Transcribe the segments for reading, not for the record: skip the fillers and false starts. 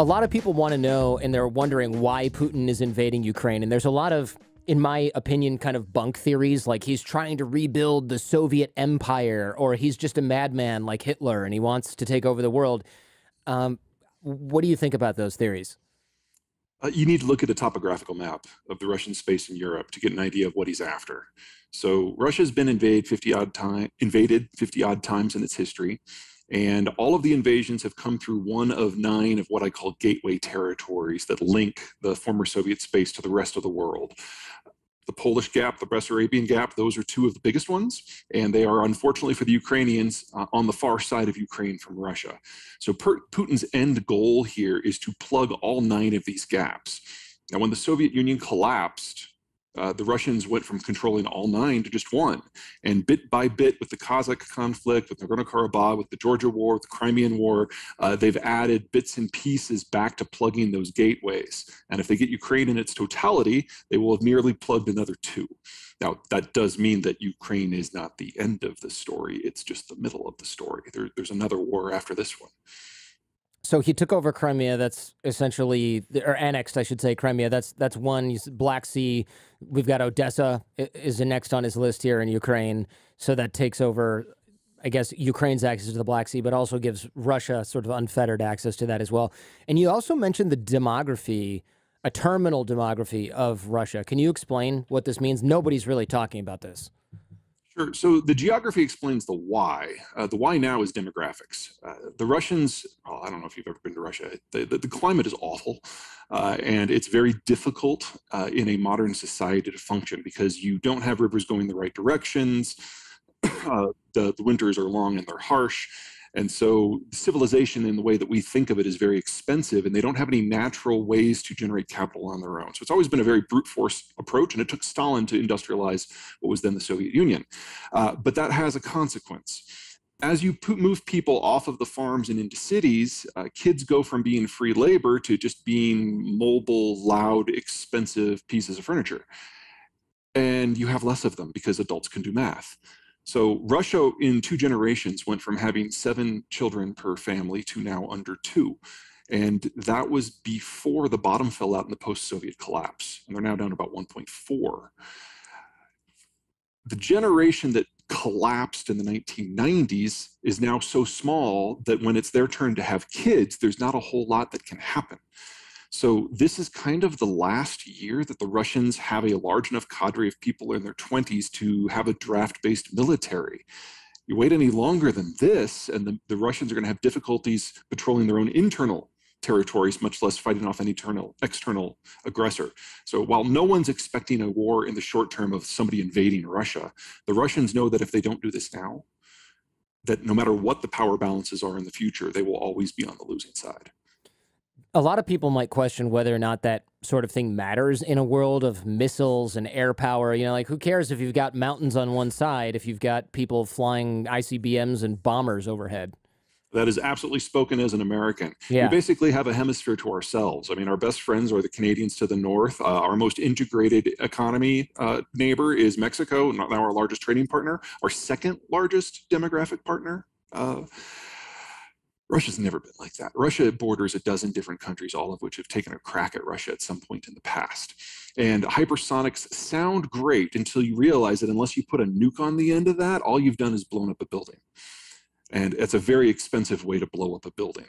A lot of people want to know, and they're wondering why Putin is invading Ukraine. And there's a lot of, in my opinion, kind of bunk theories, like he's trying to rebuild the Soviet empire, or he's just a madman like Hitler and he wants to take over the world. What do you think about those theories? You need to look at a topographical map of the Russian space in Europe to get an idea of what he's after. So Russia's been invaded 50-odd times in its history. And all of the invasions have come through one of 9 of what I call gateway territories that link the former Soviet space to the rest of the world. The Polish gap, the Bessarabian gap, those are 2 of the biggest ones. And they are, unfortunately for the Ukrainians, on the far side of Ukraine from Russia. So Putin's end goal here is to plug all 9 of these gaps. Now, when the Soviet Union collapsed, the Russians went from controlling all 9 to just 1. And bit by bit, with the Kazakh conflict, with Nagorno-Karabakh, with the Georgia war, with the Crimean war, they've added bits and pieces back to plugging those gateways. And if they get Ukraine in its totality, they will have merely plugged another 2. Now, that does mean that Ukraine is not the end of the story. It's just the middle of the story. There's another war after this one. So he took over Crimea. That's essentially, or annexed, I should say, Crimea. That's one. Black Sea. We've got Odessa is next on his list here in Ukraine. So that takes over, I guess, Ukraine's access to the Black Sea, but also gives Russia sort of unfettered access to that as well. And you also mentioned the demography, a terminal demography of Russia. Can you explain what this means? Nobody's really talking about this. Sure. So the geography explains the why. The why now is demographics. The Russians, well, I don't know if you've ever been to Russia. The climate is awful, and it's very difficult in a modern society to function because you don't have rivers going the right directions. The winters are long and they're harsh. And so civilization in the way that we think of it is very expensive, and they don't have any natural ways to generate capital on their own. So it's always been a very brute force approach, and it took Stalin to industrialize what was then the Soviet Union. But that has a consequence. As you move people off of the farms and into cities, kids go from being free labor to just being mobile, loud, expensive pieces of furniture. And you have less of them because adults can do math. So Russia in 2 generations went from having 7 children per family to now under 2. And that was before the bottom fell out in the post-Soviet collapse. And they're now down about 1.4. The generation that collapsed in the 1990s is now so small that when it's their turn to have kids, there's not a whole lot that can happen. So this is kind of the last year that the Russians have a large enough cadre of people in their 20s to have a draft-based military. You wait any longer than this, and the Russians are going to have difficulties patrolling their own internal territories, much less fighting off an external aggressor. So while no one's expecting a war in the short term of somebody invading Russia, the Russians know that if they don't do this now, that no matter what the power balances are in the future, they will always be on the losing side. A lot of people might question whether or not that sort of thing matters in a world of missiles and air power. You know, like, who cares if you've got mountains on one side, if you've got people flying ICBMs and bombers overhead? That is absolutely spoken as an American. Yeah. We basically have a hemisphere to ourselves. I mean, our best friends are the Canadians to the north. Our most integrated economy neighbor is Mexico, now our largest trading partner, our second largest demographic partner. Russia's never been like that. Russia borders a dozen different countries, all of which have taken a crack at Russia at some point in the past. And hypersonics sound great until you realize that unless you put a nuke on the end of that, all you've done is blown up a building. And it's a very expensive way to blow up a building.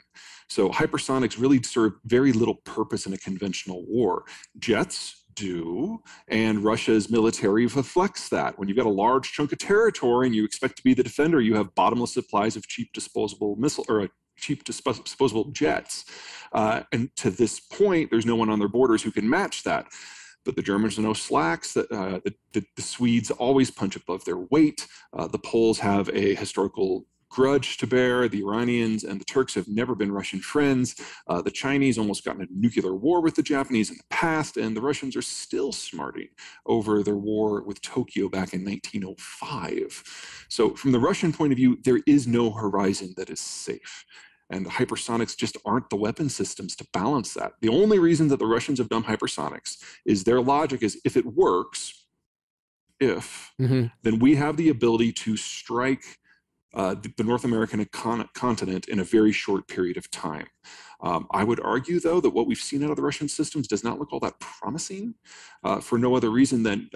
So hypersonics really serve very little purpose in a conventional war. Jets do, and Russia's military reflects that. When you've got a large chunk of territory and you expect to be the defender, you have bottomless supplies of cheap disposable missile or cheap disposable jets. And to this point, there's no one on their borders who can match that. But the Germans are no slacks. The Swedes always punch above their weight. The Poles have a historical grudge to bear. The Iranians and the Turks have never been Russian friends. The Chinese almost got in a nuclear war with the Japanese in the past, and the Russians are still smarting over their war with Tokyo back in 1905. So from the Russian point of view, there is no horizon that is safe. And the hypersonics just aren't the weapon systems to balance that. The only reason that the Russians have done hypersonics is their logic is if it works, then we have the ability to strike the North American continent in a very short period of time. I would argue, though, that what we've seen out of the Russian systems does not look all that promising, for no other reason than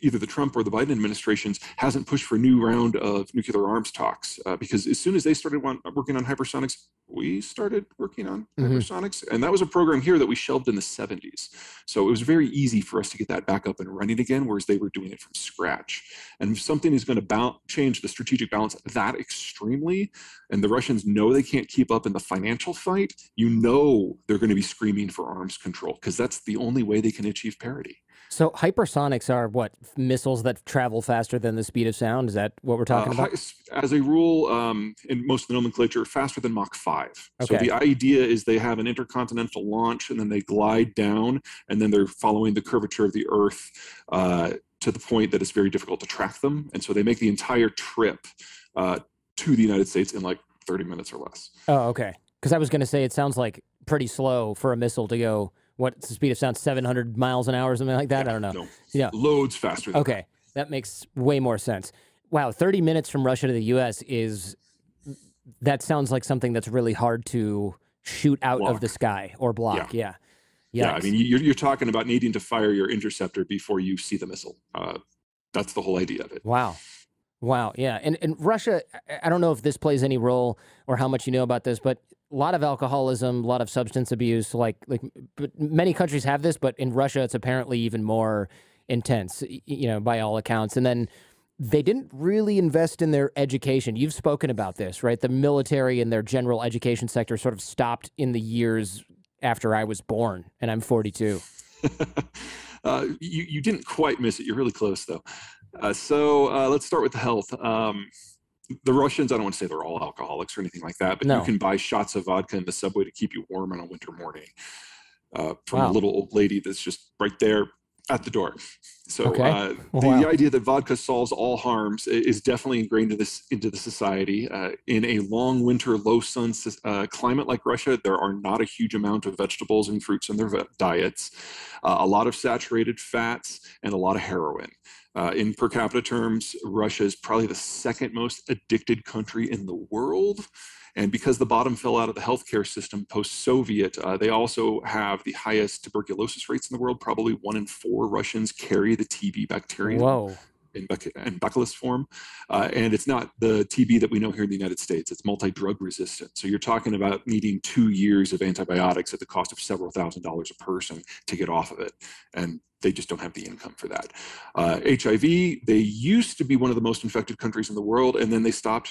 either the Trump or the Biden administrations hasn't pushed for a new round of nuclear arms talks, because as soon as they started working on hypersonics, we started working on hypersonics. And that was a program here that we shelved in the 70s. So it was very easy for us to get that back up and running again, whereas they were doing it from scratch. And if something is going to change the strategic balance that extremely, and the Russians know they can't keep up in the financial fight, you know they're going to be screaming for arms control, because that's the only way they can achieve parity. So hypersonics are what, missiles that travel faster than the speed of sound? Is that what we're talking about? As a rule, in most of the nomenclature, faster than Mach 5. Okay. So the idea is they have an intercontinental launch, and then they glide down, and then they're following the curvature of the Earth to the point that it's very difficult to track them. And so they make the entire trip to the United States in like 30 minutes or less. Oh, okay. Because I was going to say, it sounds like pretty slow for a missile to go... What's the speed of sound? 700 miles an hour or something like that? Yeah, I don't know. No. Yeah. Loads faster than okay. That makes way more sense. Wow, 30 minutes from Russia to the U.S. is... That sounds like something that's really hard to shoot out of the sky or block. Yeah. Yeah, I mean, you're talking about needing to fire your interceptor before you see the missile. That's the whole idea of it. Wow. Wow, yeah. And Russia, I don't know if this plays any role or how much you know about this, but... A lot of alcoholism, a lot of substance abuse, like many countries have this, but in Russia, it's apparently even more intense, you know, by all accounts. And then they didn't really invest in their education. You've spoken about this, right? The military and their general education sector sort of stopped in the years after I was born, and I'm 42. You didn't quite miss it. You're really close, though. So let's start with the health. The Russians, I don't want to say they're all alcoholics or anything like that, but you can buy shots of vodka in the subway to keep you warm on a winter morning from a little old lady that's just right there at the door. So the idea that vodka solves all harms is definitely ingrained into the society. In a long winter, low sun climate like Russia, there are not a huge amount of vegetables and fruits in their diets, a lot of saturated fats, and a lot of heroin. In per capita terms, Russia is probably the second most addicted country in the world. And because the bottom fell out of the healthcare system post-Soviet, they also have the highest tuberculosis rates in the world. Probably 1 in 4 Russians carry the TB bacterium in bacillus form. And it's not the TB that we know here in the United States. It's multi-drug resistant. So you're talking about needing 2 years of antibiotics at the cost of several $1000s a person to get off of it. And they just don't have the income for that. HIV, they used to be one of the most infected countries in the world, and then they stopped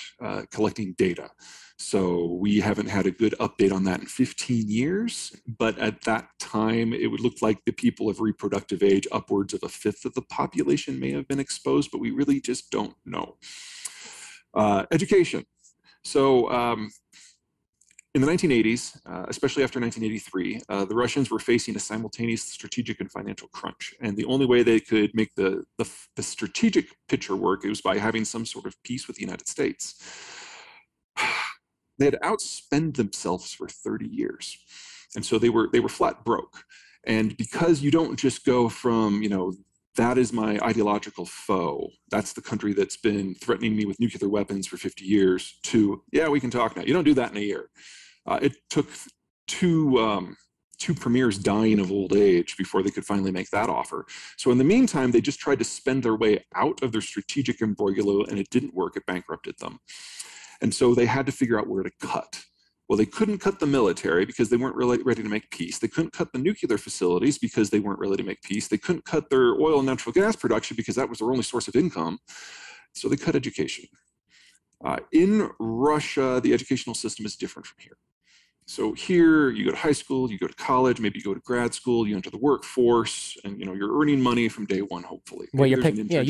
collecting data. So we haven't had a good update on that in 15 years. But at that time, it would look like the people of reproductive age, upwards of 1/5 of the population may have been exposed, but we really just don't know. Education. So in the 1980s, especially after 1983, the Russians were facing a simultaneous strategic and financial crunch. And the only way they could make the strategic picture work was by having some sort of peace with the United States. They had outspent themselves for 30 years. And so they were flat broke. And because you don't just go from, you know, that is my ideological foe, that's the country that's been threatening me with nuclear weapons for 50 years, to, yeah, we can talk now. You don't do that in a year. It took two premiers dying of old age before they could finally make that offer. So in the meantime, they just tried to spend their way out of their strategic imbroglio, and it didn't work. It bankrupted them. And so they had to figure out where to cut. Well, they couldn't cut the military because they weren't really ready to make peace. They couldn't cut the nuclear facilities because they weren't ready to make peace. They couldn't cut their oil and natural gas production because that was their only source of income. So they cut education. In Russia, the educational system is different from here. So here you go to high school, you go to college, maybe you go to grad school, you enter the workforce, and you know you're earning money from day one, hopefully. Well, you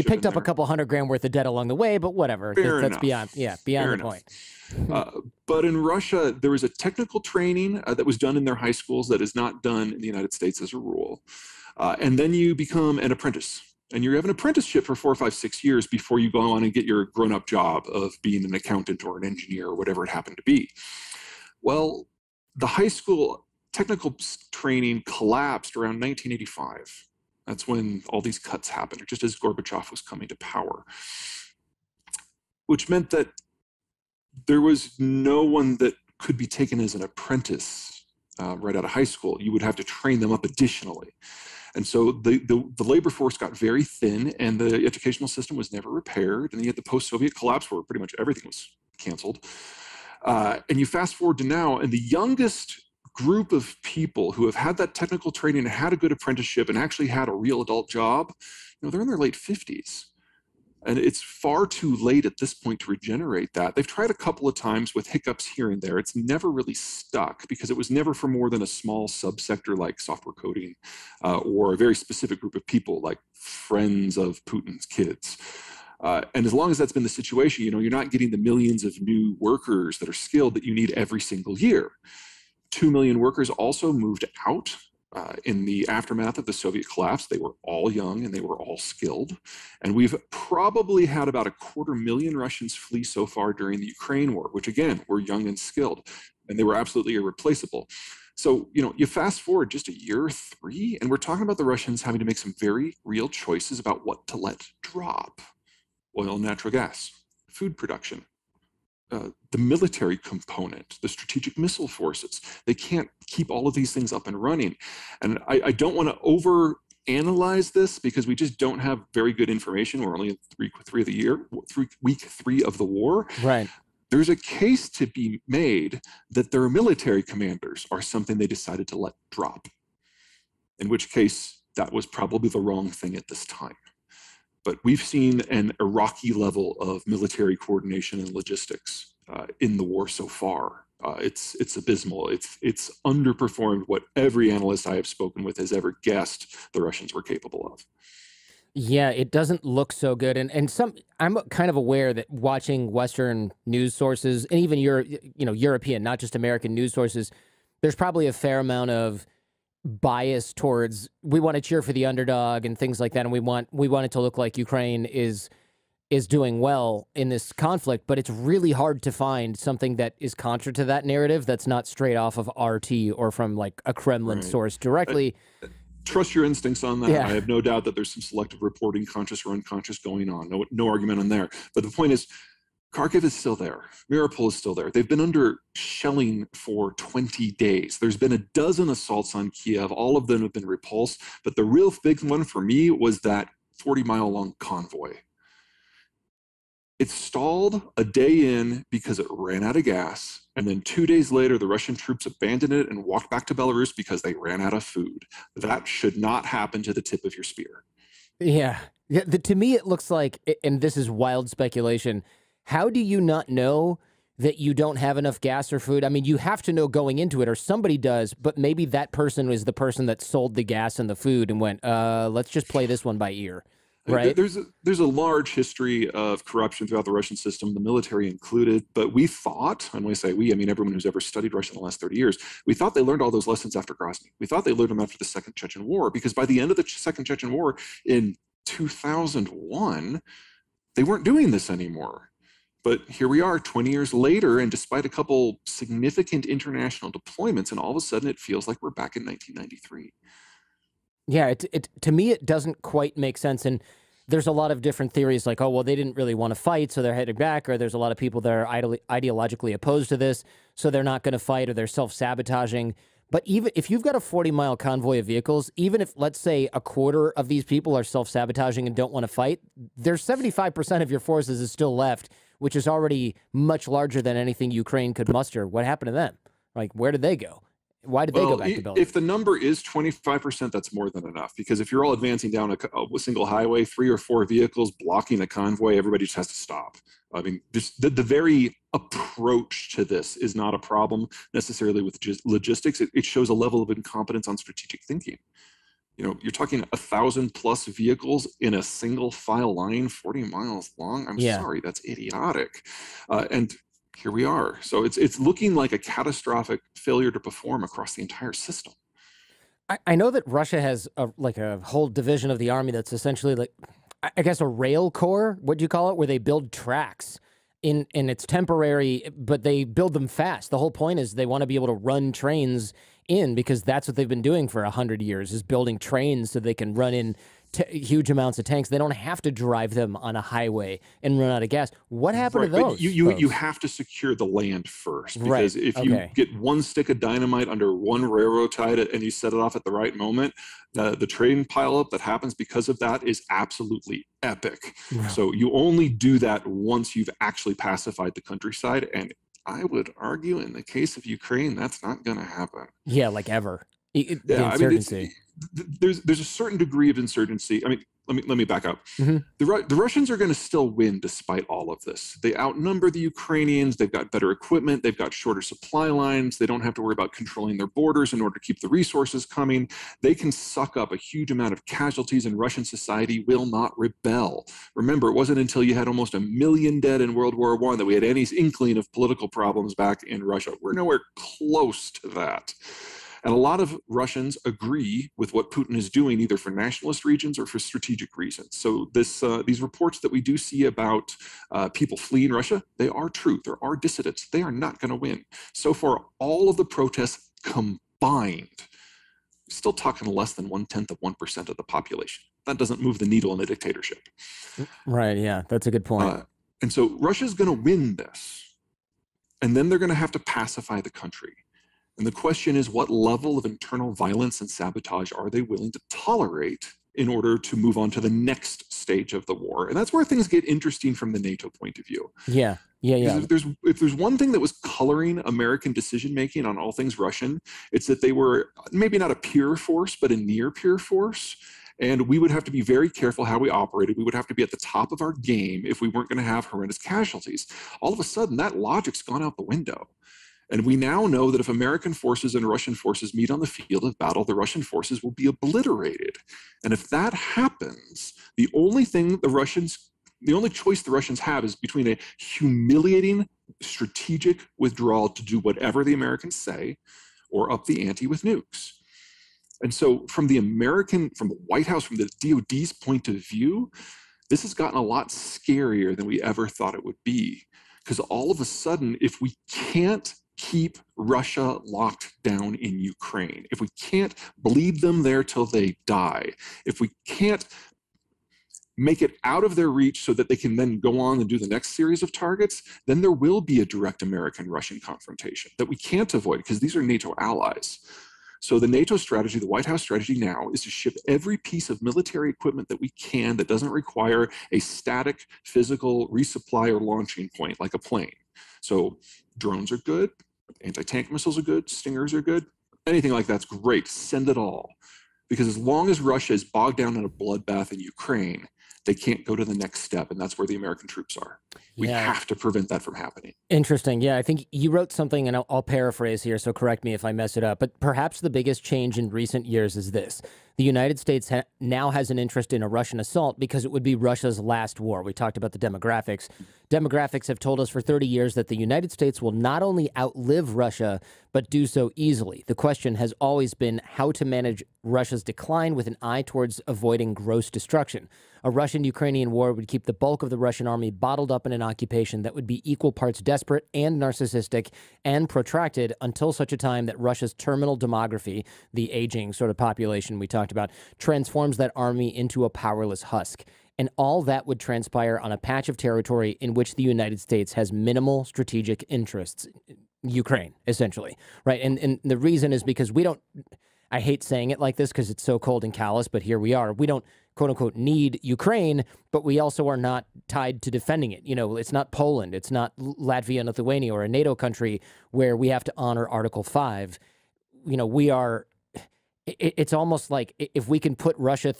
picked up a couple $100 grand worth of debt along the way, but whatever. That's beyond the point. But in Russia, there is a technical training that was done in their high schools that is not done in the United States as a rule, and then you become an apprentice. And you have an apprenticeship for 4, 5, 6 years before you go on and get your grown-up job of being an accountant or an engineer or whatever it happened to be. Well, the high school technical training collapsed around 1985. That's when all these cuts happened, just as Gorbachev was coming to power, which meant that there was no one that could be taken as an apprentice right out of high school. You would have to train them up additionally. And so the labor force got very thin, and the educational system was never repaired. And you had the post-Soviet collapse where pretty much everything was canceled. And you fast forward to now, and the youngest group of people who have had that technical training and had a good apprenticeship and actually had a real adult job, you know, they're in their late 50s. And it's far too late at this point to regenerate that. They've tried a couple of times with hiccups here and there. It's never really stuck because it was never for more than a small subsector like software coding or a very specific group of people like friends of Putin's kids. And as long as that's been the situation, you know, you're not getting the millions of new workers that are skilled that you need every single year. 2 million workers also moved out. In the aftermath of the Soviet collapse, they were all young and they were all skilled. And we've probably had about 250,000 Russians flee so far during the Ukraine war, which again, were young and skilled, and they were absolutely irreplaceable. So, you know, you fast forward just a year or three, and we're talking about the Russians having to make some very real choices about what to let drop. Oil and natural gas, food production. The military component, the strategic missile forces. They can't keep all of these things up and running. And I don't want to over-analyze this because we just don't have very good information. We're only in week three of the war. Right. There's a case to be made that their military commanders are something they decided to let drop, in which case that was probably the wrong thing at this time. But we've seen an Iraqi level of military coordination and logistics in the war so far. It's abysmal. It's underperformed what every analyst I have spoken with has ever guessed the Russians were capable of. Yeah, it doesn't look so good. And I'm kind of aware that watching Western news sources and even European, not just American news sources, there's probably a fair amount of bias towards we want to cheer for the underdog and things like that, and we want it to look like Ukraine is doing well in this conflict, but it's really hard to find something that is contrary to that narrative that's not straight off of RT or from like a Kremlin source directly. Trust your instincts on that. Yeah. I have no doubt that there's some selective reporting, conscious or unconscious, going on. No argument on there. But the point is, Kharkiv is still there. Mariupol is still there. They've been under shelling for 20 days. There's been 12 assaults on Kyiv. All of them have been repulsed. But the real big one for me was that 40-mile-long convoy. It stalled a day in because it ran out of gas. And then 2 days later, the Russian troops abandoned it and walked back to Belarus because they ran out of food. That should not happen to the tip of your spear. Yeah. To me, it looks like, and this is wild speculation, how do you not know that you don't have enough gas or food? I mean, you have to know going into it, or somebody does, but maybe that person was the person that sold the gas and the food and went, let's just play this one by ear, right? There's a large history of corruption throughout the Russian system, the military included, but we thought, and when I say we, I mean everyone who's ever studied Russia in the last 30 years, we thought they learned all those lessons after Grozny. We thought they learned them after the Second Chechen War, because by the end of the Second Chechen War in 2001, they weren't doing this anymore. But here we are 20 years later, and despite a couple significant international deployments, and all of a sudden it feels like we're back in 1993. Yeah, to me, it doesn't quite make sense. And there's a lot of different theories like, oh, well, they didn't really want to fight, so they're headed back, or there's a lot of people that are ideologically opposed to this, so they're not going to fight, or they're self-sabotaging. But even if you've got a 40-mile convoy of vehicles, even if, let's say, 1/4 of these people are self-sabotaging and don't want to fight, there's 75% of your forces is still left, which is already much larger than anything Ukraine could muster. What happened to them? Like, where did they go? Why did they go back to Belarus? If the number is 25%, that's more than enough. Because if you're all advancing down a single highway, 3 or 4 vehicles blocking a convoy, everybody just has to stop. I mean, the very approach to this is not a problem necessarily with logistics. It shows a level of incompetence on strategic thinking. You know, you're talking 1,000+ vehicles in a single file line, 40 miles long. I'm sorry, that's idiotic. And here we are. So it's looking like a catastrophic failure to perform across the entire system. I know that Russia has a whole division of the army that's essentially like, I guess, a rail corps. What do you call it? Where they build tracks and it's temporary, but they build them fast. The whole point is they want to be able to run trains in, because that's what they've been doing for 100 years, is building trains so they can run in huge amounts of tanks. They don't have to drive them on a highway and run out of gas. What happened to those? You have to secure the land first, because if you get one stick of dynamite under one railroad tie and you set it off at the right moment, the train pileup that happens because of that is absolutely epic. Wow. So you only do that once you've actually pacified the countryside. And I would argue in the case of Ukraine, that's not going to happen. Yeah, like ever. The insurgency. I mean, there's a certain degree of insurgency. I mean, let me back up. Mm-hmm. The Russians are going to still win despite all of this. They outnumber the Ukrainians. They've got better equipment. They've got shorter supply lines. They don't have to worry about controlling their borders in order to keep the resources coming. They can suck up a huge amount of casualties, and Russian society will not rebel. Remember, it wasn't until you had almost 1 million dead in World War I that we had any inkling of political problems back in Russia. We're nowhere close to that. And a lot of Russians agree with what Putin is doing, either for nationalist reasons or for strategic reasons. So these reports that we do see about people fleeing Russia, they are true. There are dissidents. They are not going to win. So far, all of the protests combined, still talking less than 1/10 of 1% of the population. That doesn't move the needle in a dictatorship. Right, yeah, that's a good point. And so Russia's going to win this. And then they're going to have to pacify the country. And the question is, what level of internal violence and sabotage are they willing to tolerate in order to move on to the next stage of the war? And that's where things get interesting from the NATO point of view. Yeah, yeah, yeah. If there's one thing that was coloring American decision-making on all things Russian, it's that they were maybe not a peer force, but a near-peer force. And we would have to be very careful how we operated. We would have to be at the top of our game if we weren't going to have horrendous casualties. All of a sudden, that logic's gone out the window. And we now know that if American forces and Russian forces meet on the field of battle, the Russian forces will be obliterated. And if that happens, the only choice the Russians have is between a humiliating strategic withdrawal to do whatever the Americans say, or up the ante with nukes. And so from the White House, from the DOD's point of view, this has gotten a lot scarier than we ever thought it would be. Because all of a sudden, if we can't keep Russia locked down in Ukraine, if we can't bleed them there till they die, if we can't make it out of their reach so that they can then go on and do the next series of targets, then there will be a direct American-Russian confrontation that we can't avoid, because these are NATO allies. So the NATO strategy, the White House strategy now, is to ship every piece of military equipment that we can that doesn't require a static physical resupply or launching point like a plane. So drones are good, anti-tank missiles are good, Stingers are good, anything like that's great. Send it all. Because as long as Russia is bogged down in a bloodbath in Ukraine, they can't go to the next step, and that's where the American troops are. We have to prevent that from happening. Interesting. Yeah, I think you wrote something, and I'll paraphrase here, so correct me if I mess it up, but perhaps the biggest change in recent years is this. The United States now has an interest in a Russian assault because it would be Russia's last war. We talked about the demographics. Demographics have told us for 30 years that the United States will not only outlive Russia, but do so easily. The question has always been how to manage Russia's decline with an eye towards avoiding gross destruction. A Russian-Ukrainian war would keep the bulk of the Russian army bottled up in an occupation that would be equal parts desperate and narcissistic and protracted until such a time that Russia's terminal demography, the aging sort of population we talked about, transforms that army into a powerless husk. And all that would transpire on a patch of territory in which the United States has minimal strategic interests, Ukraine, essentially, right? And the reason is because we don't, I hate saying it like this because it's so cold and callous, but here we are. We don't, quote unquote, need Ukraine, but we also are not tied to defending it. You know, it's not Poland, it's not Latvia and Lithuania or a NATO country where we have to honor Article 5. You know, we are, it's almost like if we can put Russia,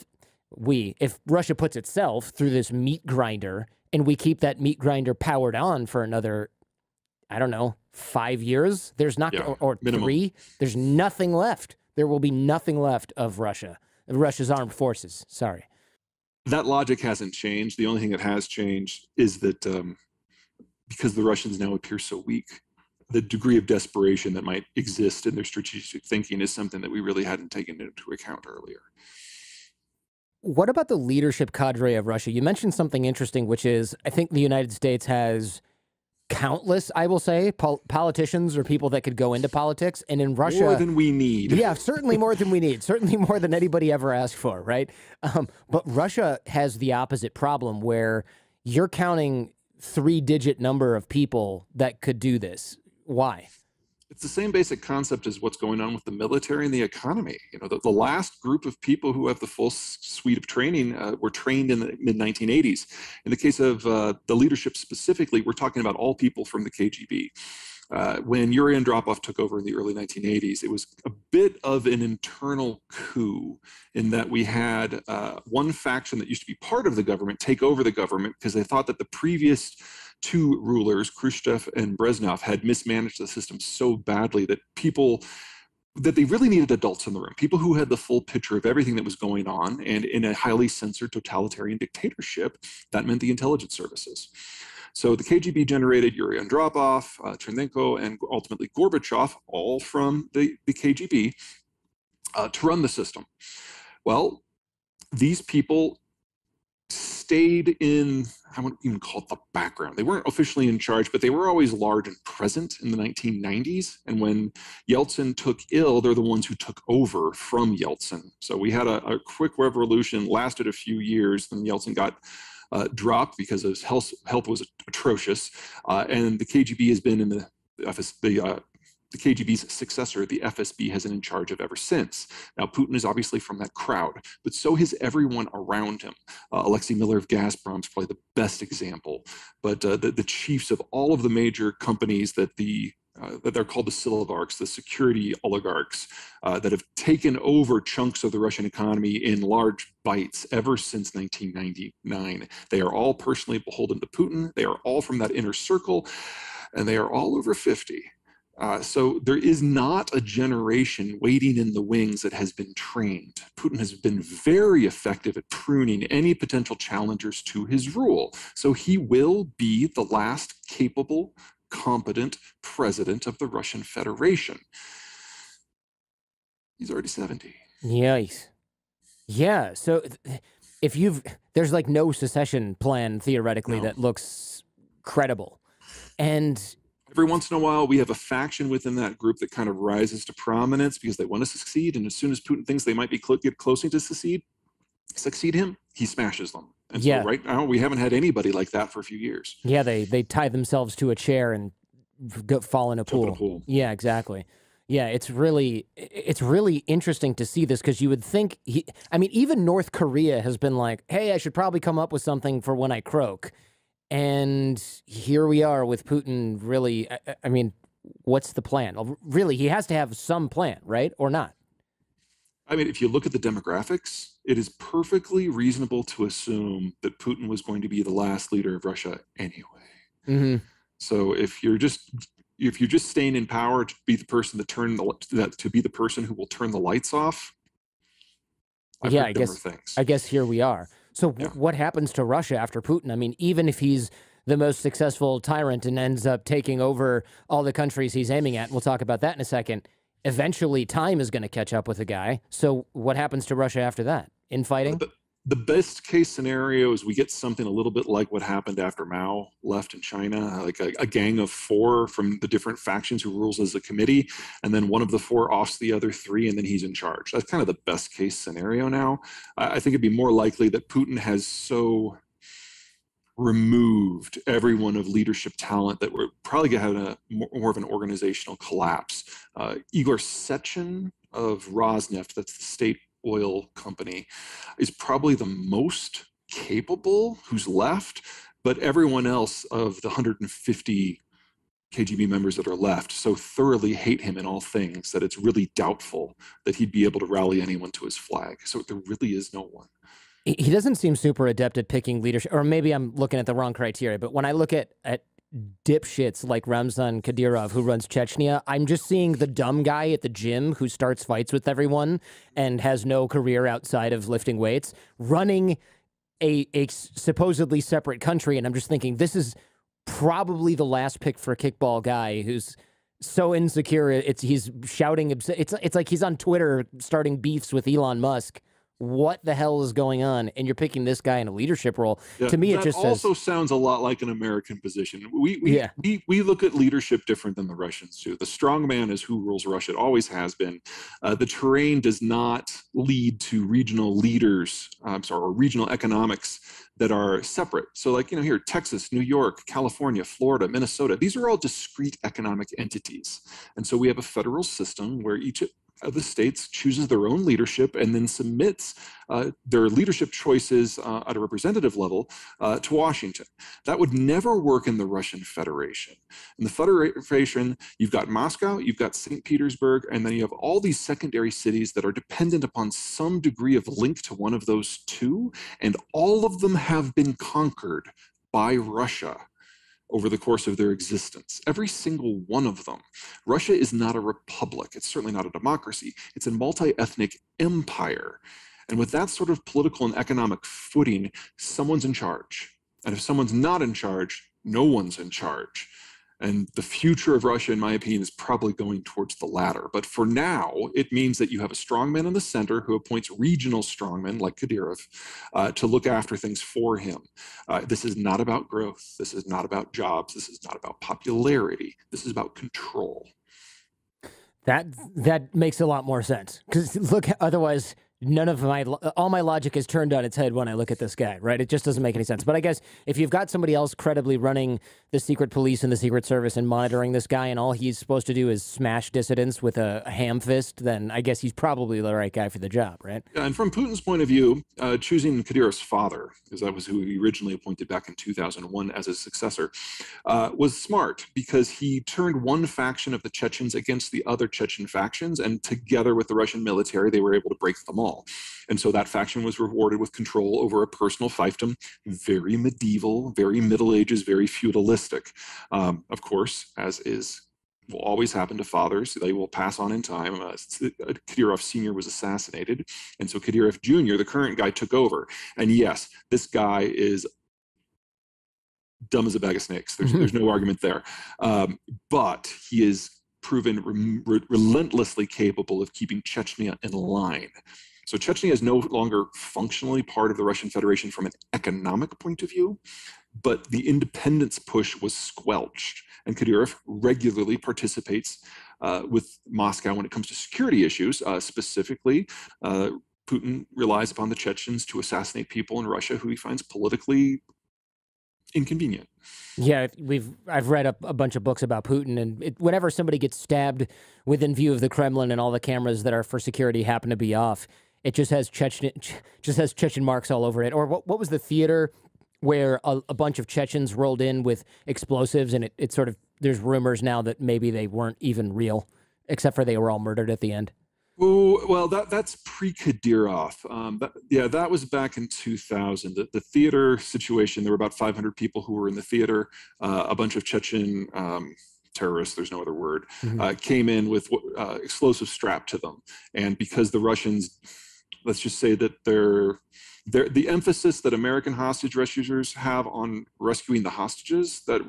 if Russia puts itself through this meat grinder and we keep that meat grinder powered on for another, I don't know, 5 years, there's not, or minimum. 3, there's nothing left. There will be nothing left of Russia's armed forces. Sorry. That logic hasn't changed. The only thing that has changed is that because the Russians now appear so weak, the degree of desperation that might exist in their strategic thinking is something that we really hadn't taken into account earlier. What about the leadership cadre of Russia? You mentioned something interesting, which is I think the United States has countless, I will say, politicians or people that could go into politics. And in Russia, more than we need. Yeah, certainly more than we need. Certainly more than anybody ever asked for, right? But Russia has the opposite problem where you're counting three-digit number of people that could do this. Why? It's the same basic concept as what's going on with the military and the economy. You know, the last group of people who have the full suite of training were trained in the mid-1980s. In the case of the leadership specifically, we're talking about all people from the KGB. When Yuri Andropov took over in the early 1980s, it was a bit of an internal coup in that we had one faction that used to be part of the government take over the government because they thought that the previous two rulers, Khrushchev and Brezhnev, had mismanaged the system so badly that people, that they really needed adults in the room, people who had the full picture of everything that was going on. And in a highly censored totalitarian dictatorship, that meant the intelligence services. So the KGB generated Yuri Andropov, Chernenko, and ultimately Gorbachev, all from the KGB, to run the system. Well, these people stayed in, I wouldn't even call it the background. They weren't officially in charge, but they were always large and present in the 1990s. And when Yeltsin took ill, they're the ones who took over from Yeltsin. So we had a quick revolution, lasted a few years, then Yeltsin got dropped because his health was atrocious, and the KGB has been in the KGB's successor, the FSB, has been in charge of ever since. Now, Putin is obviously from that crowd, but so has everyone around him. Alexei Miller of Gazprom is probably the best example, but the chiefs of all of the major companies that they're called the Silivarchs, the security oligarchs, that have taken over chunks of the Russian economy in large bites ever since 1999. They are all personally beholden to Putin. They are all from that inner circle, and they are all over 50. So there is not a generation waiting in the wings that has been trained. Putin has been very effective at pruning any potential challengers to his rule. So he will be the last capable, competent president of the Russian Federation. He's already 70. Yikes. Yeah. So if there's like no secession plan theoretically that looks credible. And every once in a while, we have a faction within that group that kind of rises to prominence because they want to succeed. And as soon as Putin thinks they might be closing to succeed him, he smashes them. And so right now, we haven't had anybody like that for a few years. Yeah, they tie themselves to a chair and go, fall in a pool. Yeah, exactly. Yeah, it's really interesting to see this because you would think, I mean, even North Korea has been like, hey, I should probably come up with something for when I croak. And here we are with Putin really, I mean, what's the plan? Really, he has to have some plan, right? Or not? I mean, if you look at the demographics, it is perfectly reasonable to assume that Putin was going to be the last leader of Russia anyway. Mm-hmm. So if you're just staying in power to be the person that who will turn the lights off, I guess here we are. So what happens to Russia after Putin? I mean, even if he's the most successful tyrant and ends up taking over all the countries he's aiming at, and we'll talk about that in a second. Eventually, time is going to catch up with a guy. So what happens to Russia after that? Infighting? The best case scenario is we get something a little bit like what happened after Mao left in China, like a gang of four from the different factions who rules as a committee, and then one of the four offs the other three, and then he's in charge. That's kind of the best case scenario now. I think it'd be more likely that Putin has so removed everyone of leadership talent that we're probably going to have more of an organizational collapse. Igor Sechin of Rosneft, that's the state oil company, is probably the most capable who's left, but everyone else of the 150 KGB members that are left so thoroughly hate him in all things that it's really doubtful that he'd be able to rally anyone to his flag. So there really is no one. He doesn't seem super adept at picking leadership, or maybe I'm looking at the wrong criteria, but when I look at dipshits like Ramzan Kadyrov, who runs Chechnya, I'm just seeing the dumb guy at the gym who starts fights with everyone and has no career outside of lifting weights, running a supposedly separate country, and I'm just thinking, this is probably the last pick for a kickball guy who's so insecure, he's shouting, it's like he's on Twitter starting beefs with Elon Musk what the hell is going on, and you're picking this guy in a leadership role. Yeah, to me, it just also sounds a lot like an American position. We look at leadership different than the Russians do. The strong man is who rules Russia. It always has been. The terrain does not lead to regional leaders, or regional economics that are separate. So like, you know, here, Texas, New York, California, Florida, Minnesota, these are all discrete economic entities. And so we have a federal system where each of the states chooses their own leadership and then submits their leadership choices at a representative level to Washington. That would never work in the Russian Federation. In the Federation, you've got Moscow, you've got St. Petersburg, and then you have all these secondary cities that are dependent upon some degree of link to one of those two, and all of them have been conquered by Russia over the course of their existence. Every single one of them. Russia is not a republic. It's certainly not a democracy. It's a multi-ethnic empire. And with that sort of political and economic footing, someone's in charge. And if someone's not in charge, no one's in charge. And the future of Russia, in my opinion, is probably going towards the latter. But for now, it means that you have a strongman in the center who appoints regional strongmen like Kadyrov to look after things for him. This is not about growth. This is not about jobs. This is not about popularity. This is about control. That makes a lot more sense, because look, otherwise none of all my logic is turned on its head when I look at this guy, right? It just doesn't make any sense. But I guess if you've got somebody else credibly running the secret police and the secret service and monitoring this guy, and all he's supposed to do is smash dissidents with a ham fist, then I guess he's probably the right guy for the job, right? And from Putin's point of view, choosing Kadyrov's father, because that was who he originally appointed back in 2001 as his successor, was smart, because he turned one faction of the Chechens against the other Chechen factions, and together with the Russian military, they were able to break them all. And so that faction was rewarded with control over a personal fiefdom, very medieval, very Middle Ages, very feudalistic. Of course, as will always happen to fathers, they will pass on in time. Kadyrov Sr. was assassinated, and so Kadyrov Jr., the current guy, took over. And yes, this guy is dumb as a bag of snakes. There's no argument there. But he is proven relentlessly capable of keeping Chechnya in line. So Chechnya is no longer functionally part of the Russian Federation from an economic point of view, but the independence push was squelched. And Kadyrov regularly participates with Moscow when it comes to security issues. Specifically, Putin relies upon the Chechens to assassinate people in Russia who he finds politically inconvenient. Yeah, I've read a bunch of books about Putin, and whenever somebody gets stabbed within view of the Kremlin and all the cameras that are for security happen to be off, it just has Chechen marks all over it. Or what was the theater where a bunch of Chechens rolled in with explosives, and it sort of, there's rumors now that maybe they weren't even real, except for they were all murdered at the end. Oh, well, that's pre-Kadyrov. Yeah, that was back in 2000. The theater situation, there were about 500 people who were in the theater. A bunch of Chechen terrorists, there's no other word, came in with explosives strapped to them. And because the Russians, let's just say that the emphasis that American hostage rescuers have on rescuing the hostages, that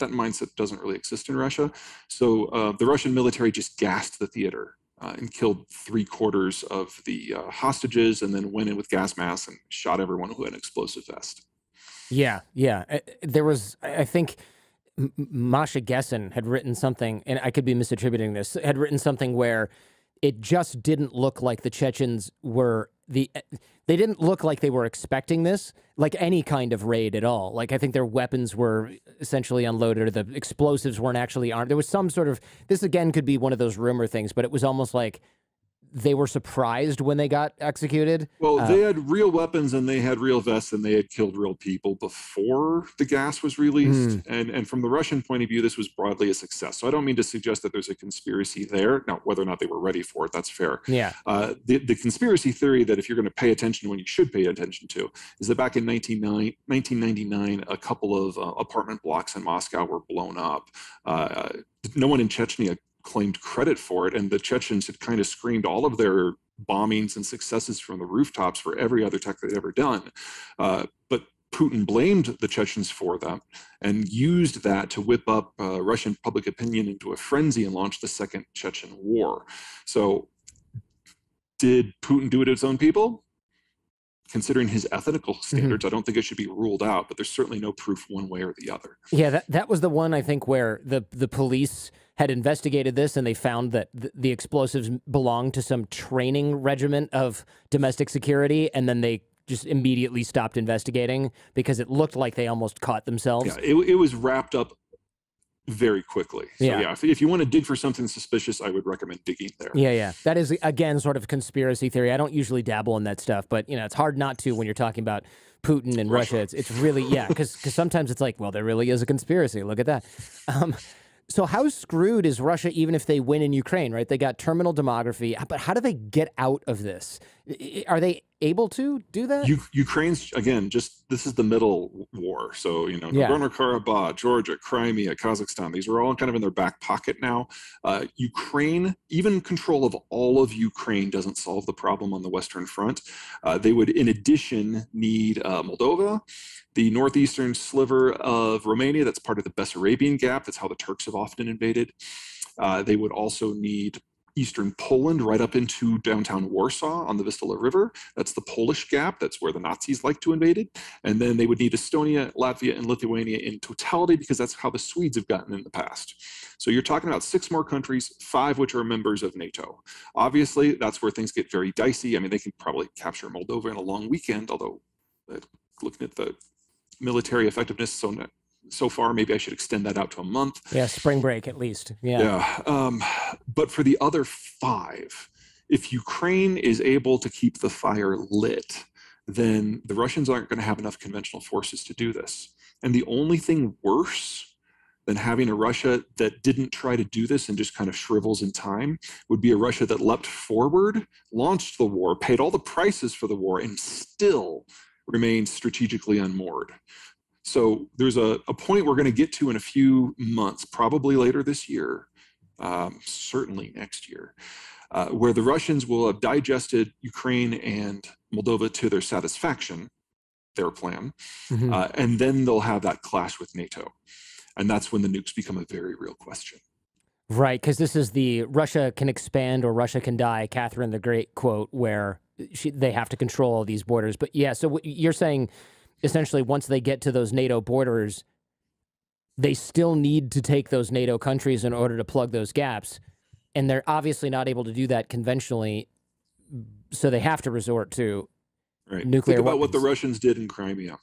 mindset doesn't really exist in Russia. So the Russian military just gassed the theater. And killed 3/4 of the hostages, and then went in with gas masks and shot everyone who had an explosive vest. Yeah, yeah. There was, I think, Masha Gessen had written something, and I could be misattributing this, had written something where it just didn't look like the Chechens were they didn't look like they were expecting this, like any kind of raid at all. Like, I think their weapons were essentially unloaded, or the explosives weren't actually armed. There was some sort of, this again could be one of those rumor things, but it was almost like they were surprised when they got executed. Well, they had real weapons, and they had real vests, and they had killed real people before the gas was released. And from the Russian point of view, this was broadly a success. So I don't mean to suggest that there's a conspiracy there. Now, whether or not they were ready for it, that's fair. Yeah. The conspiracy theory that if you're going to pay attention when you should pay attention to is that back in 1999, a couple of apartment blocks in Moscow were blown up. No one in Chechnya claimed credit for it, and the Chechens had kind of screamed all of their bombings and successes from the rooftops for every other attack they'd ever done. But Putin blamed the Chechens for them and used that to whip up Russian public opinion into a frenzy and launch the Second Chechen War. So did Putin do it to his own people? considering his ethical standards, I don't think it should be ruled out, but there's certainly no proof one way or the other. Yeah, that was the one, I think, where the police had investigated this and they found that the explosives belonged to some training regiment of domestic security, and then they just immediately stopped investigating because it looked like they almost caught themselves. Yeah, it was wrapped up very quickly. So, yeah, if you want to dig for something suspicious, I would recommend digging there. Yeah. That is, again, sort of conspiracy theory. I don't usually dabble in that stuff, but, you know, it's hard not to when you're talking about Putin and Russia. It's really, yeah, because sometimes it's like, well, there really is a conspiracy. Look at that. So how screwed is Russia even if they win in Ukraine, right? They got terminal demography, but how do they get out of this? Are they able to do that? Ukraine's, again, just, this is the middle war. So, you know, Nagorno-Karabakh, Georgia, Crimea, Kazakhstan, these are all kind of in their back pocket now. Ukraine, even control of all of Ukraine doesn't solve the problem on the Western Front. They would, in addition, need Moldova, the northeastern sliver of Romania, that's part of the Bessarabian Gap, that's how the Turks have often invaded. They would also need eastern Poland right up into downtown Warsaw on the Vistula River. That's the Polish gap. That's where the Nazis like to invade it. And then they would need Estonia, Latvia, and Lithuania in totality because that's how the Swedes have gotten in the past. So you're talking about 6 more countries, 5 which are members of NATO. Obviously, that's where things get very dicey. I mean, they can probably capture Moldova in a long weekend, although looking at the military effectiveness, so far, maybe I should extend that out to a month. Yeah, spring break at least. Yeah. But for the other 5, if Ukraine is able to keep the fire lit, then the Russians aren't going to have enough conventional forces to do this. And the only thing worse than having a Russia that didn't try to do this and just kind of shrivels in time would be a Russia that leapt forward, launched the war, paid all the prices for the war, and still remains strategically unmoored. So there's a point we're going to get to in a few months, probably later this year, certainly next year, where the Russians will have digested Ukraine and Moldova to their satisfaction, their plan, and then they'll have that clash with NATO. And that's when the nukes become a very real question. Right, because this is the Russia can expand or Russia can die, Catherine the Great quote, where they have to control all these borders. But yeah, so what you're saying, essentially, once they get to those NATO borders, they still need to take those NATO countries in order to plug those gaps. And they're obviously not able to do that conventionally, so they have to resort to nuclear weapons. Think about what the Russians did in Crimea.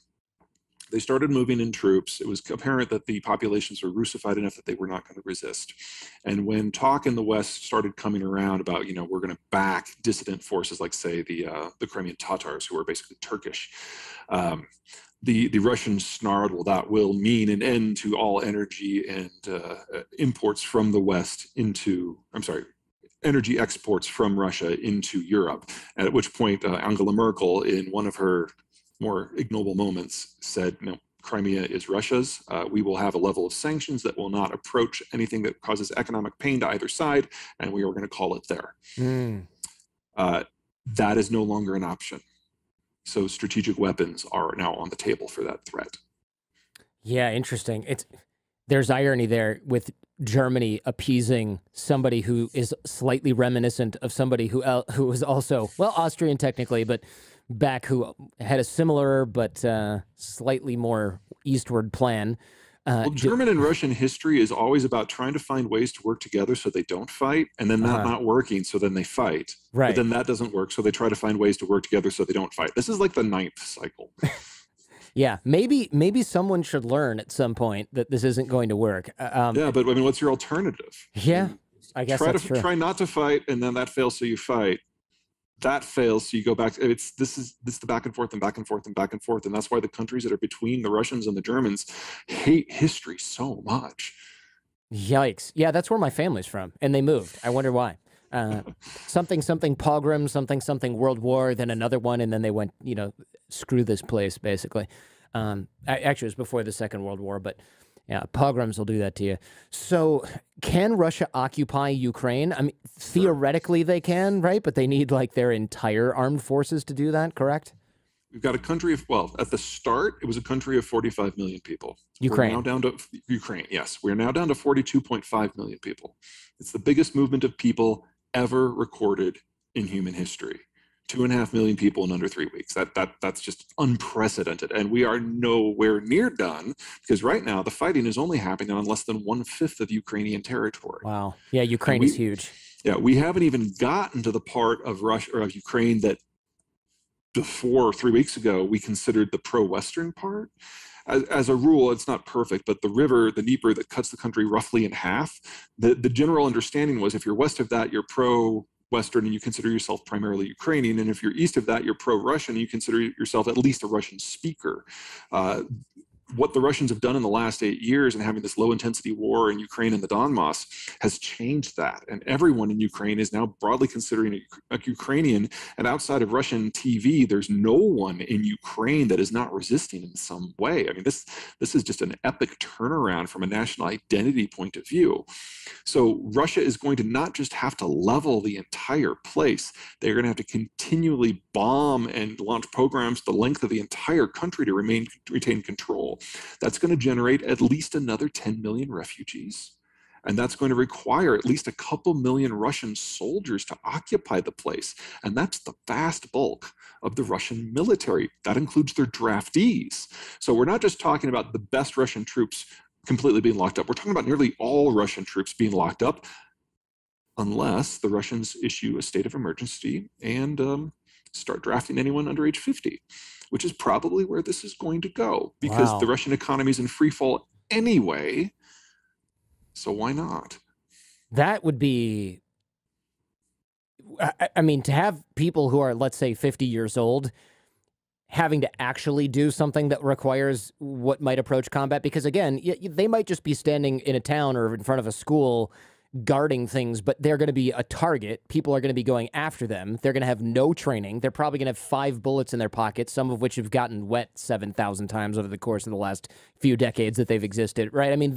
They started moving in troops. It was apparent that the populations were Russified enough that they were not going to resist. And when talk in the West started coming around about, you know, we're going to back dissident forces like, say, the Crimean Tatars, who are basically Turkish, the Russians snarled, well, that will mean an end to all energy and imports from the West into, I'm sorry, energy exports from Russia into Europe, at which point Angela Merkel, in one of her more ignoble moments, said, no, Crimea is Russia's. We will have a level of sanctions that will not approach anything that causes economic pain to either side, and we are going to call it there. That is no longer an option. So strategic weapons are now on the table for that threat. Yeah, interesting. There's irony there with Germany appeasing somebody who is slightly reminiscent of somebody who was also, well, Austrian technically, but back, who had a similar but slightly more eastward plan. Well, German and Russian history is always about trying to find ways to work together so they don't fight, and then that not working, so then they fight. Right. But then that doesn't work, so they try to find ways to work together so they don't fight. This is like the 9th cycle. Yeah, maybe someone should learn at some point that this isn't going to work. Yeah, but I mean, what's your alternative? Yeah, I guess that's true. Try not to fight, and then that fails, so you fight. That fails, so you go back. This is the back and forth and back and forth and back and forth, and that's why the countries that are between the Russians and the Germans hate history so much. Yikes! Yeah, that's where my family's from, and they moved. I wonder why. Something something pogrom, something something world war, then another one, and then they went, you know, screw this place basically. Actually, it was before the Second World War, but yeah, pogroms will do that to you. So can Russia occupy Ukraine? I mean, theoretically they can, right? But they need like their entire armed forces to do that, correct? We've got a country of, well, at the start, it was a country of 45 million people. Ukraine. We're now down to, Ukraine, yes. We're now down to 42.5 million people. It's the biggest movement of people ever recorded in human history. 2.5 million people in under 3 weeks. That's just unprecedented. And we are nowhere near done, because right now the fighting is only happening on less than 1/5 of Ukrainian territory. Wow. Yeah, Ukraine is huge. Yeah, we haven't even gotten to the part of Russia or of Ukraine that before 3 weeks ago we considered the pro-Western part. As a rule, it's not perfect, but the river, the Dnieper, that cuts the country roughly in half, the general understanding was if you're west of that, you're pro-Western and you consider yourself primarily Ukrainian, and if you're east of that, you're pro-Russian and you consider yourself at least a Russian speaker. What the Russians have done in the last 8 years and having this low-intensity war in Ukraine and the Donbass has changed that. And everyone in Ukraine is now broadly considering a Ukrainian. And outside of Russian TV, there's no one in Ukraine that is not resisting in some way. I mean, this is just an epic turnaround from a national identity point of view. So Russia is going to not just have to level the entire place. They're going to have to continually bomb and launch programs the length of the entire country to retain control. That's going to generate at least another 10 million refugees. And that's going to require at least a couple million Russian soldiers to occupy the place. And that's the vast bulk of the Russian military. That includes their draftees. So we're not just talking about the best Russian troops completely being locked up. We're talking about nearly all Russian troops being locked up, unless the Russians issue a state of emergency and start drafting anyone under age 50. Which is probably where this is going to go, because the Russian economy is in free fall anyway. So why not? That would be, I mean, to have people who are, let's say, 50 years old having to actually do something that requires what might approach combat, because again, they might just be standing in a town or in front of a school guarding things, but they're going to be a target. People are going to be going after them. They're going to have no training. They're probably going to have 5 bullets in their pockets, some of which have gotten wet 7,000 times over the course of the last few decades that they've existed, right? I mean,